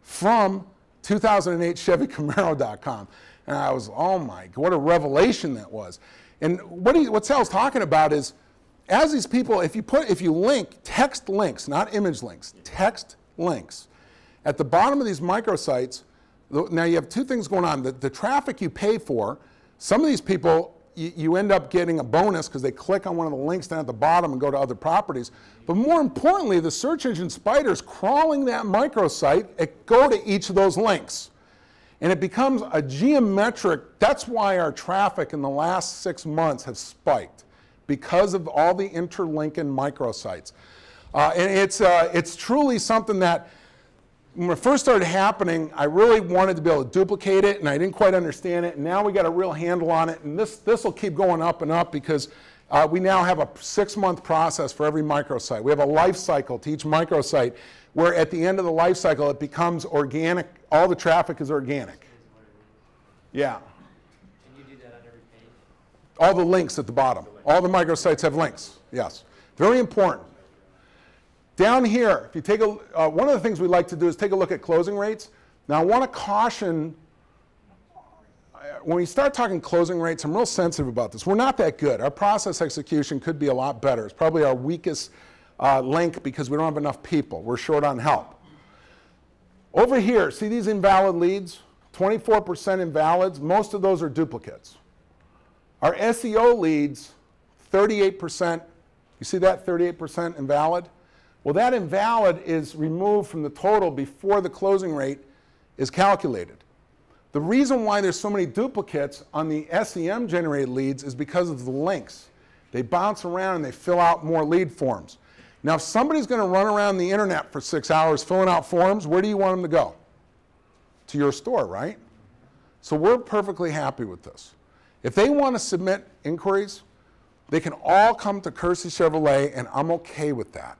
from two thousand eight Chevy Camaro dot com. And I was, oh my, what a revelation that was. And what, he, what Sal's talking about is, as these people, if you put, if you link, text links, not image links, text links, at the bottom of these microsites, now you have two things going on. The, the traffic you pay for, some of these people, you, you end up getting a bonus because they click on one of the links down at the bottom and go to other properties. But more importantly, the search engine spiders crawling that microsite, it go to each of those links. And it becomes a geometric, that's why our traffic in the last six months have spiked, because of all the interlinking microsites. Uh, and it's, uh, it's truly something that, when it first started happening, I really wanted to be able to duplicate it, and I didn't quite understand it. And now we got a real handle on it, and this this will keep going up and up, because uh, we now have a six-month process for every microsite. We have a life cycle to each microsite, where at the end of the life cycle, it becomes organic. All the traffic is organic. Yeah. And you do that on every page? All the links at the bottom. All the microsites have links. Yes. Very important. Down here, if you take a, uh, one of the things we like to do is take a look at closing rates. Now, I want to caution, when we start talking closing rates, I'm real sensitive about this. We're not that good. Our process execution could be a lot better. It's probably our weakest uh, link, because we don't have enough people. We're short on help. Over here, see these invalid leads? twenty-four percent invalids, most of those are duplicates. Our S E O leads, thirty-eight percent, you see that, thirty-eight percent invalid? Well, that invalid is removed from the total before the closing rate is calculated. The reason why there's so many duplicates on the S E M generated leads is because of the links. They bounce around and they fill out more lead forms. Now, if somebody's going to run around the internet for six hours filling out forms, where do you want them to go? To your store, right? So we're perfectly happy with this. If they want to submit inquiries, they can all come to Courtesy Chevrolet, and I'm okay with that.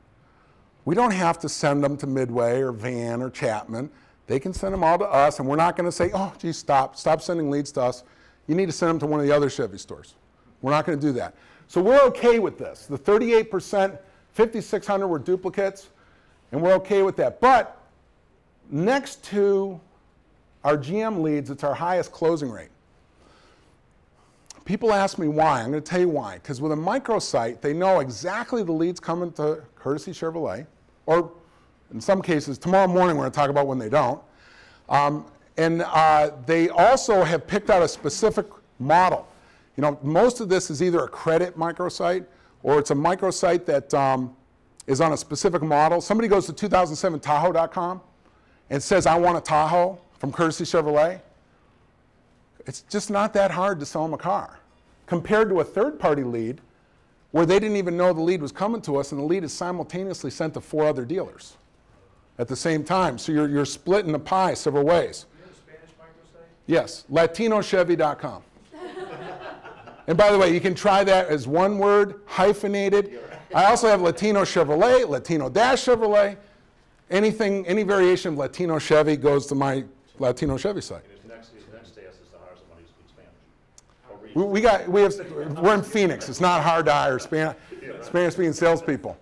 We don't have to send them to Midway or Van or Chapman. They can send them all to us, and we're not going to say, oh, geez, stop. Stop sending leads to us. You need to send them to one of the other Chevy stores. We're not going to do that. So we're okay with this. The thirty-eight percent, fifty-six hundred were duplicates, and we're okay with that. But next to our G M leads, it's our highest closing rate. People ask me why. I'm going to tell you why. Because with a microsite, they know exactly the leads coming to Courtesy Chevrolet, or in some cases, tomorrow morning we're going to talk about when they don't. Um, and uh, they also have picked out a specific model. You know, most of this is either a credit microsite, or it's a microsite that um, is on a specific model. Somebody goes to two thousand seven Tahoe dot com and says, I want a Tahoe from Courtesy Chevrolet. It's just not that hard to sell them a car, compared to a third-party lead where they didn't even know the lead was coming to us, and the lead is simultaneously sent to four other dealers at the same time. So you're, you're splitting the pie several ways. Do you have a Spanish microsite? Yes, Latino Chevy dot com. And by the way, you can try that as one word, hyphenated. I also have Latino Chevrolet, Latino Dash Chevrolet. Anything, any variation of Latino Chevy goes to my Latino Chevy site. Next, next day is to hire somebody who speaks Spanish. We, we got, we have, we're in Phoenix. It's not hard to hire Spanish, Spanish-speaking salespeople.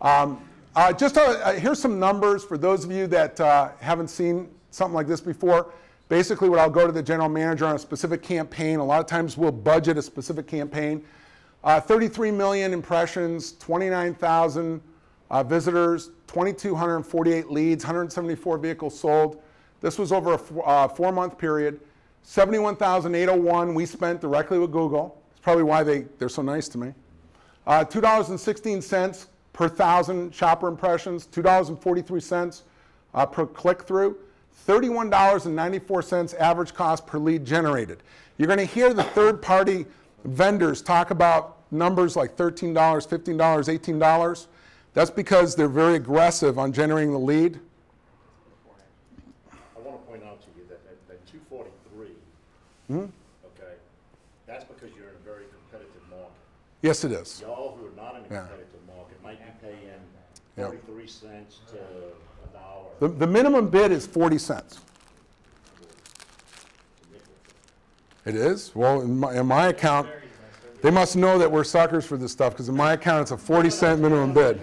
Um, uh, just uh, uh, here's some numbers for those of you that uh, haven't seen something like this before. Basically, what I'll go to the general manager on a specific campaign. A lot of times we'll budget a specific campaign. Uh, thirty-three million impressions, twenty-nine thousand uh, visitors, two thousand two hundred forty-eight leads, one hundred seventy-four vehicles sold. This was over a uh, four-month period. seventy-one thousand eight hundred one we spent directly with Google. It's probably why they, they're so nice to me. Uh, two dollars and sixteen cents per thousand shopper impressions, two dollars and forty-three cents uh, per click-through, thirty-one dollars and ninety-four cents average cost per lead generated. You're going to hear the third-party vendors talk about numbers like thirteen dollars, fifteen dollars, eighteen dollars. That's because they're very aggressive on generating the lead. I want to point out to you that at, at two forty-three, mm-hmm. okay, that's because you're in a very competitive market. Yes, it is. Y'all who are not in a yeah. competitive market might be paying forty-three yep. cents to a dollar. The, the minimum bid is forty cents. It is? Well, in my, in my account, they must know that we're suckers for this stuff, because in my account, it's a forty cent minimum bid.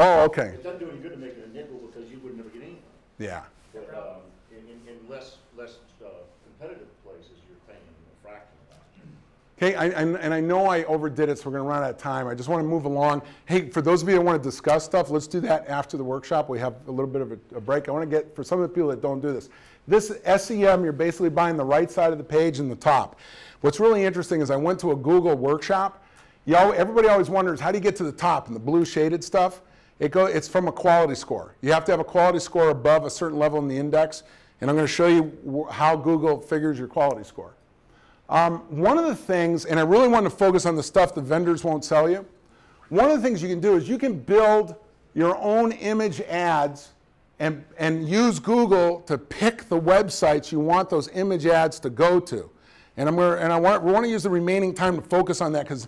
Oh, okay. It doesn't do any good to make it a nickel because you would never get anything. Yeah. But, um, in, in less, less uh, competitive places, you're paying a fraction of that. Okay, I, I, and I know I overdid it, so we're going to run out of time. I just want to move along. Hey, for those of you that want to discuss stuff, let's do that after the workshop. We have a little bit of a, a break. I want to get, for some of the people that don't do this, this S E M, you're basically buying the right side of the page and the top. What's really interesting is I went to a Google workshop. You know, everybody always wonders, how do you get to the top? And the blue shaded stuff, it go, it's from a quality score. You have to have a quality score above a certain level in the index. And I'm going to show you how Google figures your quality score. Um, one of the things, and I really want to focus on the stuff the vendors won't sell you, one of the things you can do is you can build your own image ads and, and use Google to pick the websites you want those image ads to go to. And, I'm gonna, and I want, want to use the remaining time to focus on that, because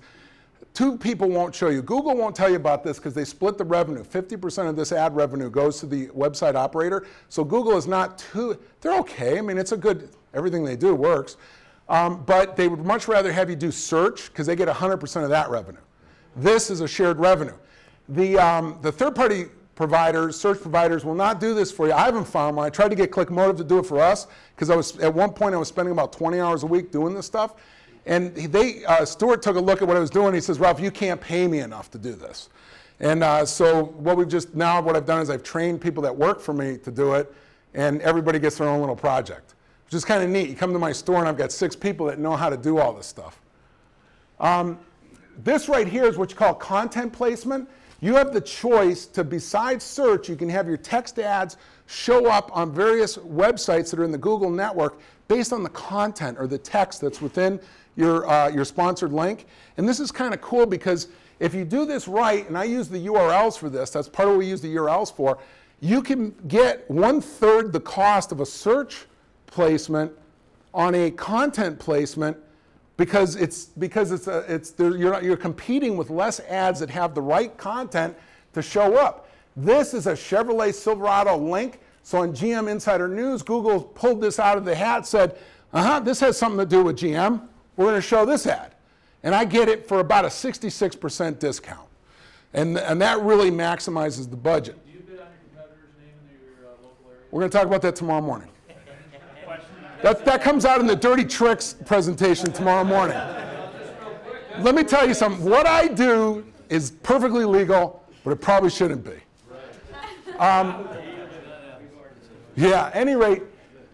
two people won't show you. Google won't tell you about this because they split the revenue. fifty percent of this ad revenue goes to the website operator. So Google is not too, they're okay. I mean, it's a good, everything they do works. Um, but they would much rather have you do search, because they get one hundred percent of that revenue. This is a shared revenue. The, um, the third-party providers, search providers, will not do this for you. I haven't found one. I tried to get ClickMotive to do it for us, because I was at one point I was spending about twenty hours a week doing this stuff. And they, uh, Stuart took a look at what I was doing. He says, Ralph, you can't pay me enough to do this. And uh, so what we've just now, what I've done is I've trained people that work for me to do it, and everybody gets their own little project, which is kind of neat. You come to my store, and I've got six people that know how to do all this stuff. Um, this right here is what you call content placement. You have the choice to, besides search, you can have your text ads show up on various websites that are in the Google network based on the content or the text that's within your, uh, your sponsored link. And this is kind of cool, because if you do this right, and I use the U R Ls for this, that's part of what we use the U R Ls for, you can get one-third the cost of a search placement on a content placement, because it's because it's a, it's there, you're not, you're competing with less ads that have the right content to show up. This is a Chevrolet Silverado link. So on G M Insider News, Google pulled this out of the hat, said, "Uh-huh, this has something to do with G M. We're going to show this ad," and I get it for about a sixty-six percent discount, and and that really maximizes the budget. Do you bid on your competitor's name in your uh, local area? We're going to talk about that tomorrow morning. That, that comes out in the dirty tricks presentation tomorrow morning. Let me tell you something. What I do is perfectly legal, but it probably shouldn't be. Um, yeah, at any rate,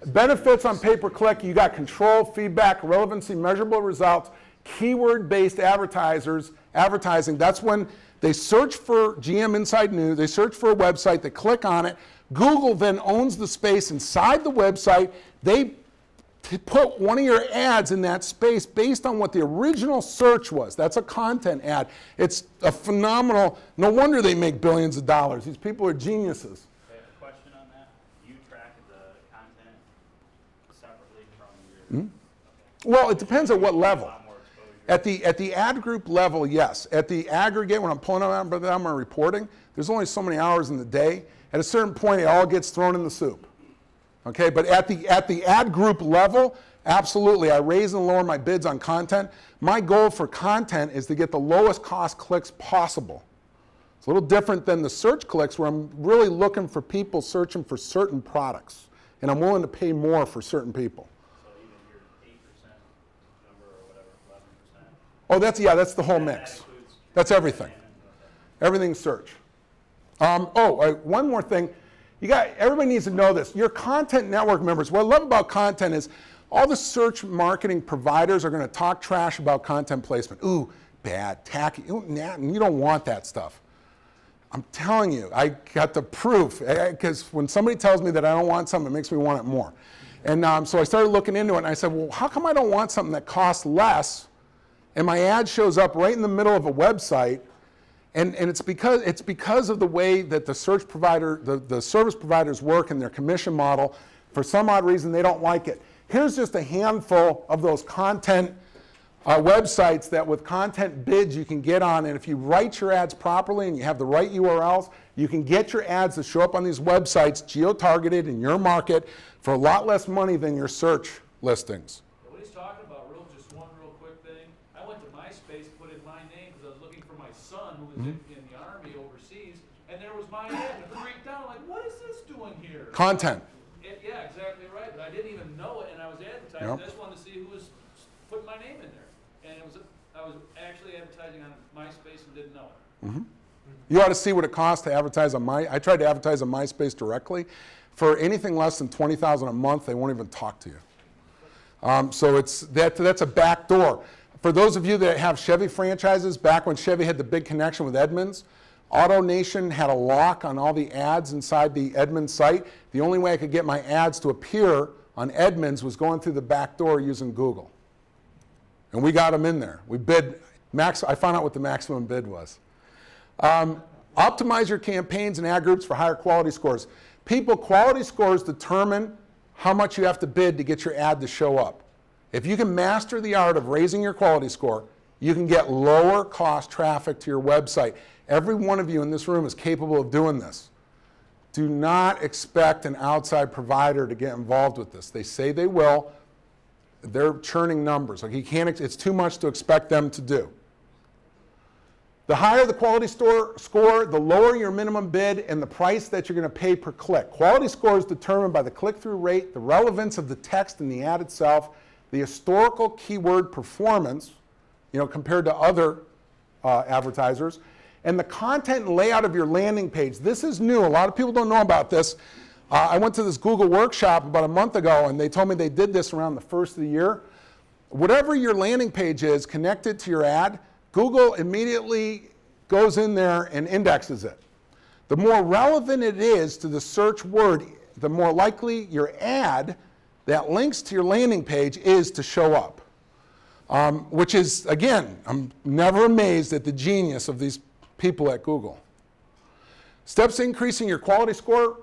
benefits on pay-per-click, you got control, feedback, relevancy, measurable results, keyword-based advertisers, advertising. That's when they search for G M Inside News, they search for a website, they click on it. Google then owns the space inside the website. They to put one of your ads in that space based on what the original search was. That's a content ad. It's a phenomenal, no wonder they make billions of dollars. These people are geniuses. I have a question on that. Do you track the content separately from your... Mm-hmm. Okay. Well, it depends on what level. At the, at the ad group level, yes. At the aggregate, when I'm pulling out my reporting, there's only so many hours in the day. At a certain point, it all gets thrown in the soup. Okay, but at the, at the ad group level, absolutely, I raise and lower my bids on content. My goal for content is to get the lowest cost clicks possible. It's a little different than the search clicks, where I'm really looking for people searching for certain products, and I'm willing to pay more for certain people. So even your eight percent number or whatever, eleven percent? Oh, that's, yeah, that's the whole mix. That's everything. Everything's search. Um, oh, uh, one more thing. You got, everybody needs to know this. Your content network members, what I love about content is all the search marketing providers are going to talk trash about content placement. Ooh, bad, tacky. You don't want that stuff. I'm telling you, I got the proof, because when somebody tells me that I don't want something, it makes me want it more. And um, so I started looking into it, and I said, well, how come I don't want something that costs less, and my ad shows up right in the middle of a website? And, and it's, because, it's because of the way that the search provider, the, the service providers work in their commission model. For some odd reason, they don't like it. Here's just a handful of those content uh, websites that with content bids you can get on. And if you write your ads properly and you have the right U R Ls, you can get your ads to show up on these websites, geo-targeted in your market, for a lot less money than your search listings. What he's talking about, real, just one real quick thing. I went to MySpace, put in my name, because I was looking for my son, who was mm-hmm. in, in the Army overseas, and there was my ad. And I freaked down, like, what is this doing here? Content. It, yeah, exactly right. But I didn't even know it, and I was advertising. Yep. I just wanted to see who was putting my name in there. And it was, I was actually advertising on MySpace and didn't know it. Mm-hmm. You ought to see what it costs to advertise on my. I tried to advertise on MySpace directly. For anything less than twenty thousand dollars a month, they won't even talk to you. Um, so it's that, that's a back door. For those of you that have Chevy franchises, back when Chevy had the big connection with Edmunds, Auto Nation had a lock on all the ads inside the Edmunds site. The only way I could get my ads to appear on Edmunds was going through the back door using Google. And we got them in there. We bid, max, I found out what the maximum bid was. Um, optimize your campaigns and ad groups for higher quality scores. People, quality scores determine how much you have to bid to get your ad to show up. If you can master the art of raising your quality score, you can get lower cost traffic to your website. Every one of you in this room is capable of doing this. Do not expect an outside provider to get involved with this. They say they will. They're churning numbers. Like you can't, it's too much to expect them to do. The higher the quality store score, the lower your minimum bid and the price that you're going to pay per click. Quality score is determined by the click-through rate, the relevance of the text in the ad itself, the historical keyword performance, you know, compared to other uh, advertisers, and the content and layout of your landing page. This is new. A lot of people don't know about this. Uh, I went to this Google workshop about a month ago, and they told me they did this around the first of the year. Whatever your landing page is connected to your ad, Google immediately goes in there and indexes it. The more relevant it is to the search word, the more likely your ad that links to your landing page is to show up. Um, which is, again, I'm never amazed at the genius of these people at Google. Steps to increasing your quality score.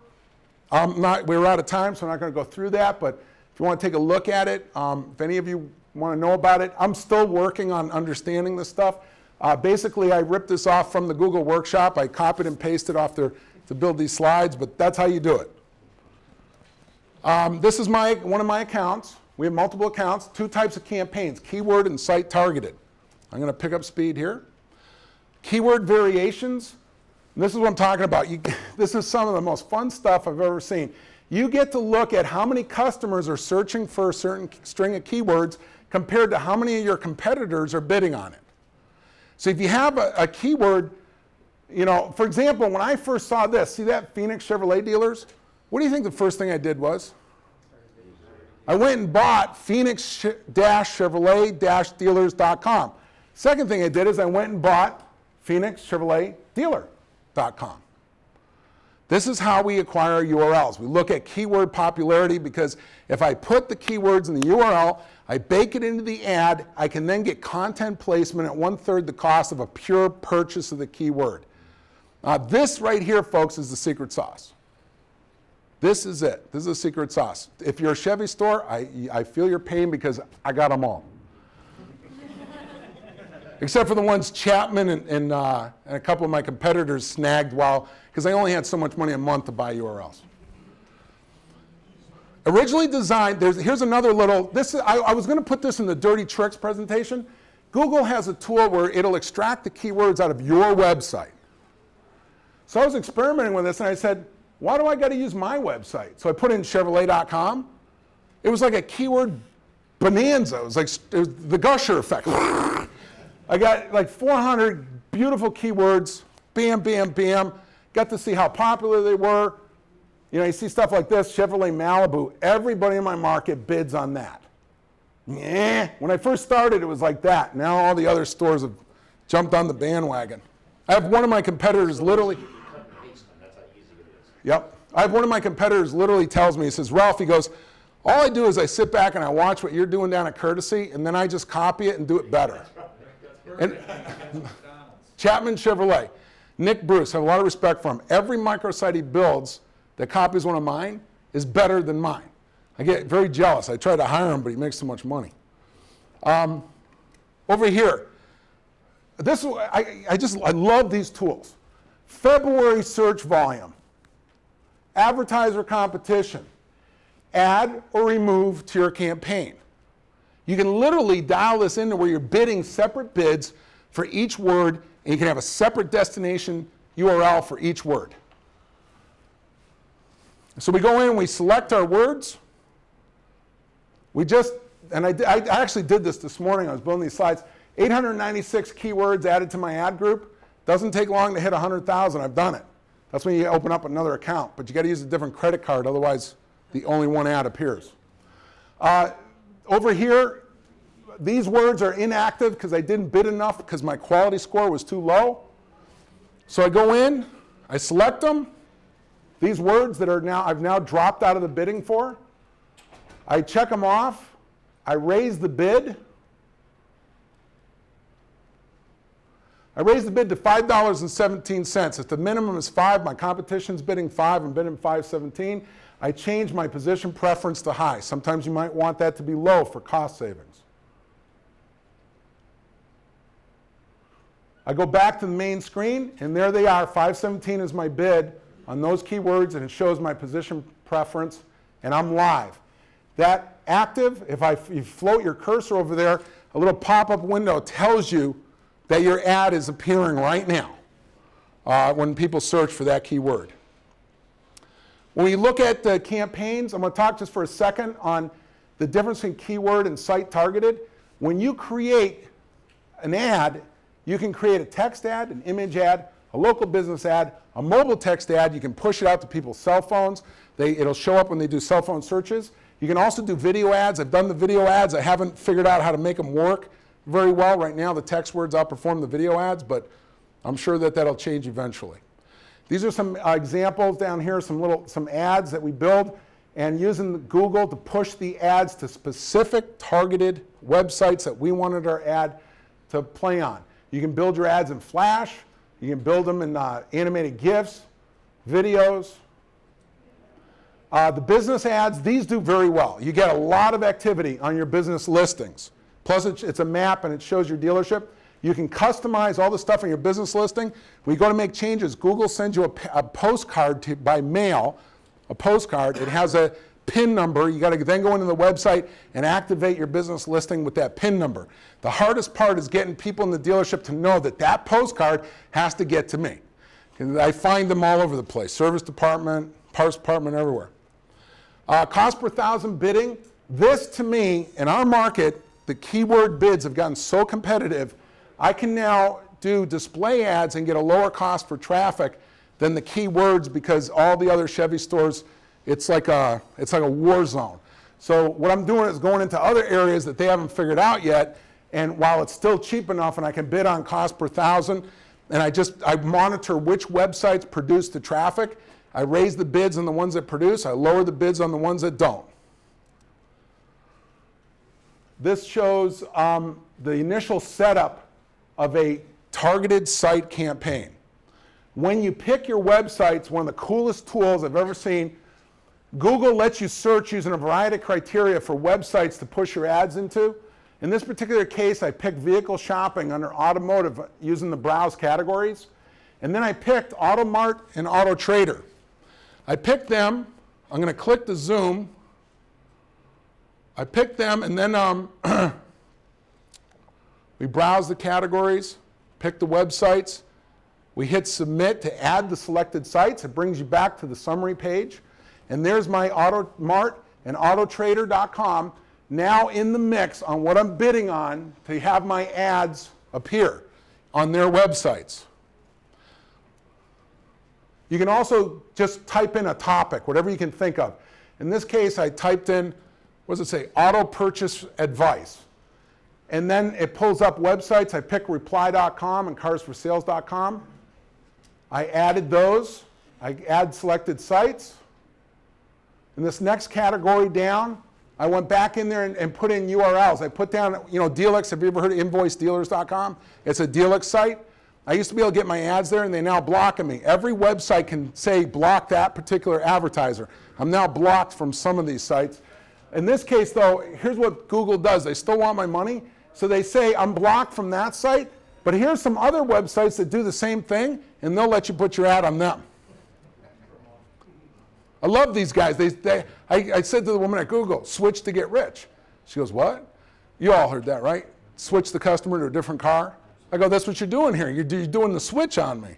I'm not, we're out of time, so I'm not going to go through that, but if you want to take a look at it, um, if any of you want to know about it. I'm still working on understanding this stuff. Uh, basically, I ripped this off from the Google workshop. I copied and pasted off there to build these slides, but that's how you do it. Um, this is my, one of my accounts. We have multiple accounts, two types of campaigns, keyword and site targeted. I'm going to pick up speed here. Keyword variations. This is what I'm talking about. You, this is some of the most fun stuff I've ever seen. You get to look at how many customers are searching for a certain string of keywords compared to how many of your competitors are bidding on it. So if you have a, a keyword, you know, for example, when I first saw this, see that Phoenix Chevrolet dealers? What do you think the first thing I did was? I went and bought Phoenix Chevrolet Dealers dot com. Second thing I did is I went and bought Phoenix Chevrolet Dealer dot com. This is how we acquire U R Ls. We look at keyword popularity, because if I put the keywords in the U R L, I bake it into the ad, I can then get content placement at one-third the cost of a pure purchase of the keyword. Uh, this right here, folks, is the secret sauce. This is it. This is the secret sauce. If you're a Chevy store, I, I feel your pain, because I got them all. Except for the ones Chapman and, and, uh, and a couple of my competitors snagged while, because I only had so much money a month to buy U R Ls. Originally designed, there's, here's another little, this is, I, I was going to put this in the Dirty Tricks presentation. Google has a tool where it'll extract the keywords out of your website. So I was experimenting with this, and I said, why do I got to use my website? So I put in Chevrolet dot com. It was like a keyword bonanza. It was like it was the gusher effect. I got like four hundred beautiful keywords, bam, bam, bam. Got to see how popular they were. You know, you see stuff like this, Chevrolet Malibu. Everybody in my market bids on that. Yeah. When I first started, it was like that. Now all the other stores have Jumped on the bandwagon. I have one of my competitors literally. Yep. I have one of my competitors literally tells me, he says, Ralph, he goes, all I do is I sit back and I watch what you're doing down at Courtesy, and then I just copy it and do it better. And Chapman Chevrolet, Nick Bruce, have a lot of respect for him. Every microsite he builds that copies one of mine is better than mine. I get very jealous. I try to hire him, but he makes so much money. Um, over here, this I, I just I love these tools. February search volume, advertiser competition, add or remove to your campaign. You can literally dial this into where you're bidding separate bids for each word, and you can have a separate destination U R L for each word. So we go in and we select our words. We just, and I, I actually did this this morning. I was building these slides. eight hundred ninety-six keywords added to my ad group. Doesn't take long to hit one hundred thousand. I've done it. That's when you open up another account. But you got to use a different credit card. Otherwise, the only one ad appears. Uh, over here, these words are inactive because I didn't bid enough because my quality score was too low. So I go in. I select them. These words that are now I've now dropped out of the bidding for, I check them off. I raise the bid. I raise the bid to five dollars and seventeen cents. If the minimum is five, my competition's bidding five, I'm bidding five seventeen. I change my position preference to high. Sometimes you might want that to be low for cost savings. I go back to the main screen, and there they are. five seventeen is my bid on those keywords, and it shows my position preference, and I'm live. That active, if I you float your cursor over there, a little pop-up window tells you that your ad is appearing right now uh, when people search for that keyword. When we look at the campaigns, I'm going to talk just for a second on the difference between keyword and site targeted. When you create an ad, you can create a text ad, an image ad, a local business ad, a mobile text ad. You can push it out to people's cell phones. They, it'll show up when they do cell phone searches. You can also do video ads. I've done the video ads. I haven't figured out how to make them work very well. Right now, the text words outperform the video ads, but I'm sure that that'll change eventually. These are some uh, examples down here, some little some ads that we build, and using Google to push the ads to specific targeted websites that we wanted our ad to play on. You can build your ads in Flash. You can build them in uh, animated GIFs, videos. Uh, the business ads, these do very well. You get a lot of activity on your business listings. Plus, it's a map, and it shows your dealership. You can customize all the stuff on your business listing. When you go to make changes, Google sends you a, a postcard to, by mail, a postcard. It has a PIN number. You've got to then go into the website and activate your business listing with that PIN number. The hardest part is getting people in the dealership to know that that postcard has to get to me. I find them all over the place, service department, parts department, everywhere. Uh, cost per thousand bidding. This, to me, in our market, the keyword bids have gotten so competitive, I can now do display ads and get a lower cost for traffic than the keywords because all the other Chevy stores, it's like a, it's like a war zone. So what I'm doing is going into other areas that they haven't figured out yet, and while it's still cheap enough and I can bid on cost per thousand, and I just I monitor which websites produce the traffic, I raise the bids on the ones that produce, I lower the bids on the ones that don't. This shows um, the initial setup of a targeted site campaign. When you pick your websites, one of the coolest tools I've ever seen, Google lets you search using a variety of criteria for websites to push your ads into. In this particular case, I picked vehicle shopping under automotive using the browse categories. And then I picked Auto Mart and Auto Trader. I picked them. I'm going to click the zoom. I picked them, and then um, we browse the categories, pick the websites. We hit submit to add the selected sites. It brings you back to the summary page. And there's my Auto Mart and Auto Trader dot com now in the mix on what I'm bidding on to have my ads appear on their websites. You can also just type in a topic, whatever you can think of. In this case, I typed in, what does it say? Auto purchase advice. And then it pulls up websites. I pick reply dot com and cars for sales dot com. I added those. I add selected sites. In this next category down, I went back in there and, and put in U R Ls. I put down, you know, D L X. Have you ever heard of invoice dealers dot com? It's a D L X site. I used to be able to get my ads there, and they now block me. Every website can say block that particular advertiser. I'm now blocked from some of these sites. In this case, though, here's what Google does. They still want my money. So they say, I'm blocked from that site, but here's some other websites that do the same thing, and they'll let you put your ad on them. I love these guys. They, they, I, I said to the woman at Google, switch to get rich. She goes, what? You all heard that, right? Switch the customer to a different car. I go, that's what you're doing here. You're, you're doing the switch on me.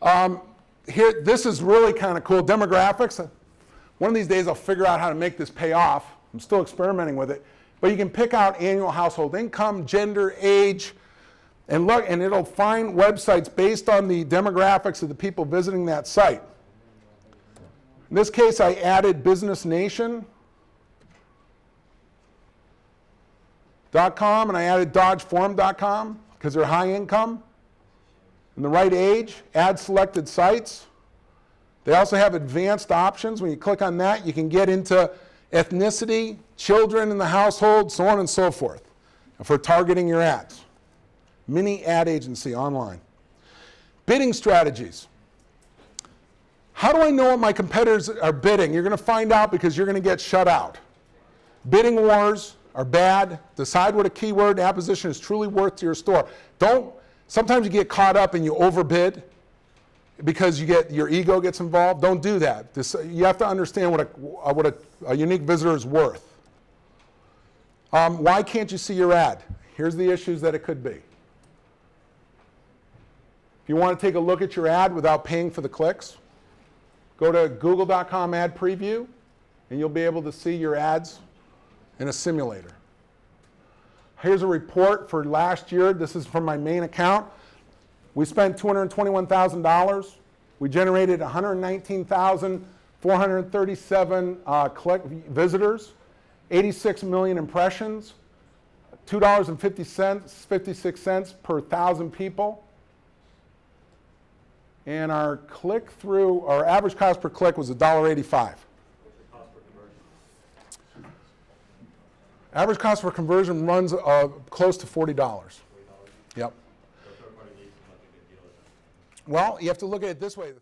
Um, here, this is really kind of cool. Demographics. One of these days, I'll figure out how to make this pay off. I'm still experimenting with it. But you can pick out annual household income, gender, age, and look, and it'll find websites based on the demographics of the people visiting that site. In this case, I added business nation dot com, and I added dodge form dot com because they're high income and the right age. Add selected sites. They also have advanced options. When you click on that, you can get into ethnicity, children in the household, so on and so forth for targeting your ads. Mini ad agency online. Bidding strategies. How do I know what my competitors are bidding? You're going to find out because you're going to get shut out. Bidding wars are bad. Decide what a keyword and apposition is truly worth to your store. Don't, sometimes you get caught up and you overbid because you get, your ego gets involved. Don't do that. This, you have to understand what a, what a, a unique visitor is worth. Um, why can't you see your ad? Here's the issues that it could be. If you want to take a look at your ad without paying for the clicks, go to google dot com ad preview, and you'll be able to see your ads in a simulator. Here's a report for last year. This is from my main account. We spent two hundred twenty-one thousand dollars. We generated one hundred nineteen thousand four hundred thirty-seven uh, visitors, eighty-six million impressions, two dollars and fifty-six cents per thousand people. And our click through, our average cost per click was one dollar eighty-five. Average cost for conversion runs uh, close to forty dollars. forty dollars? Yep. Well, you have to look at it this way.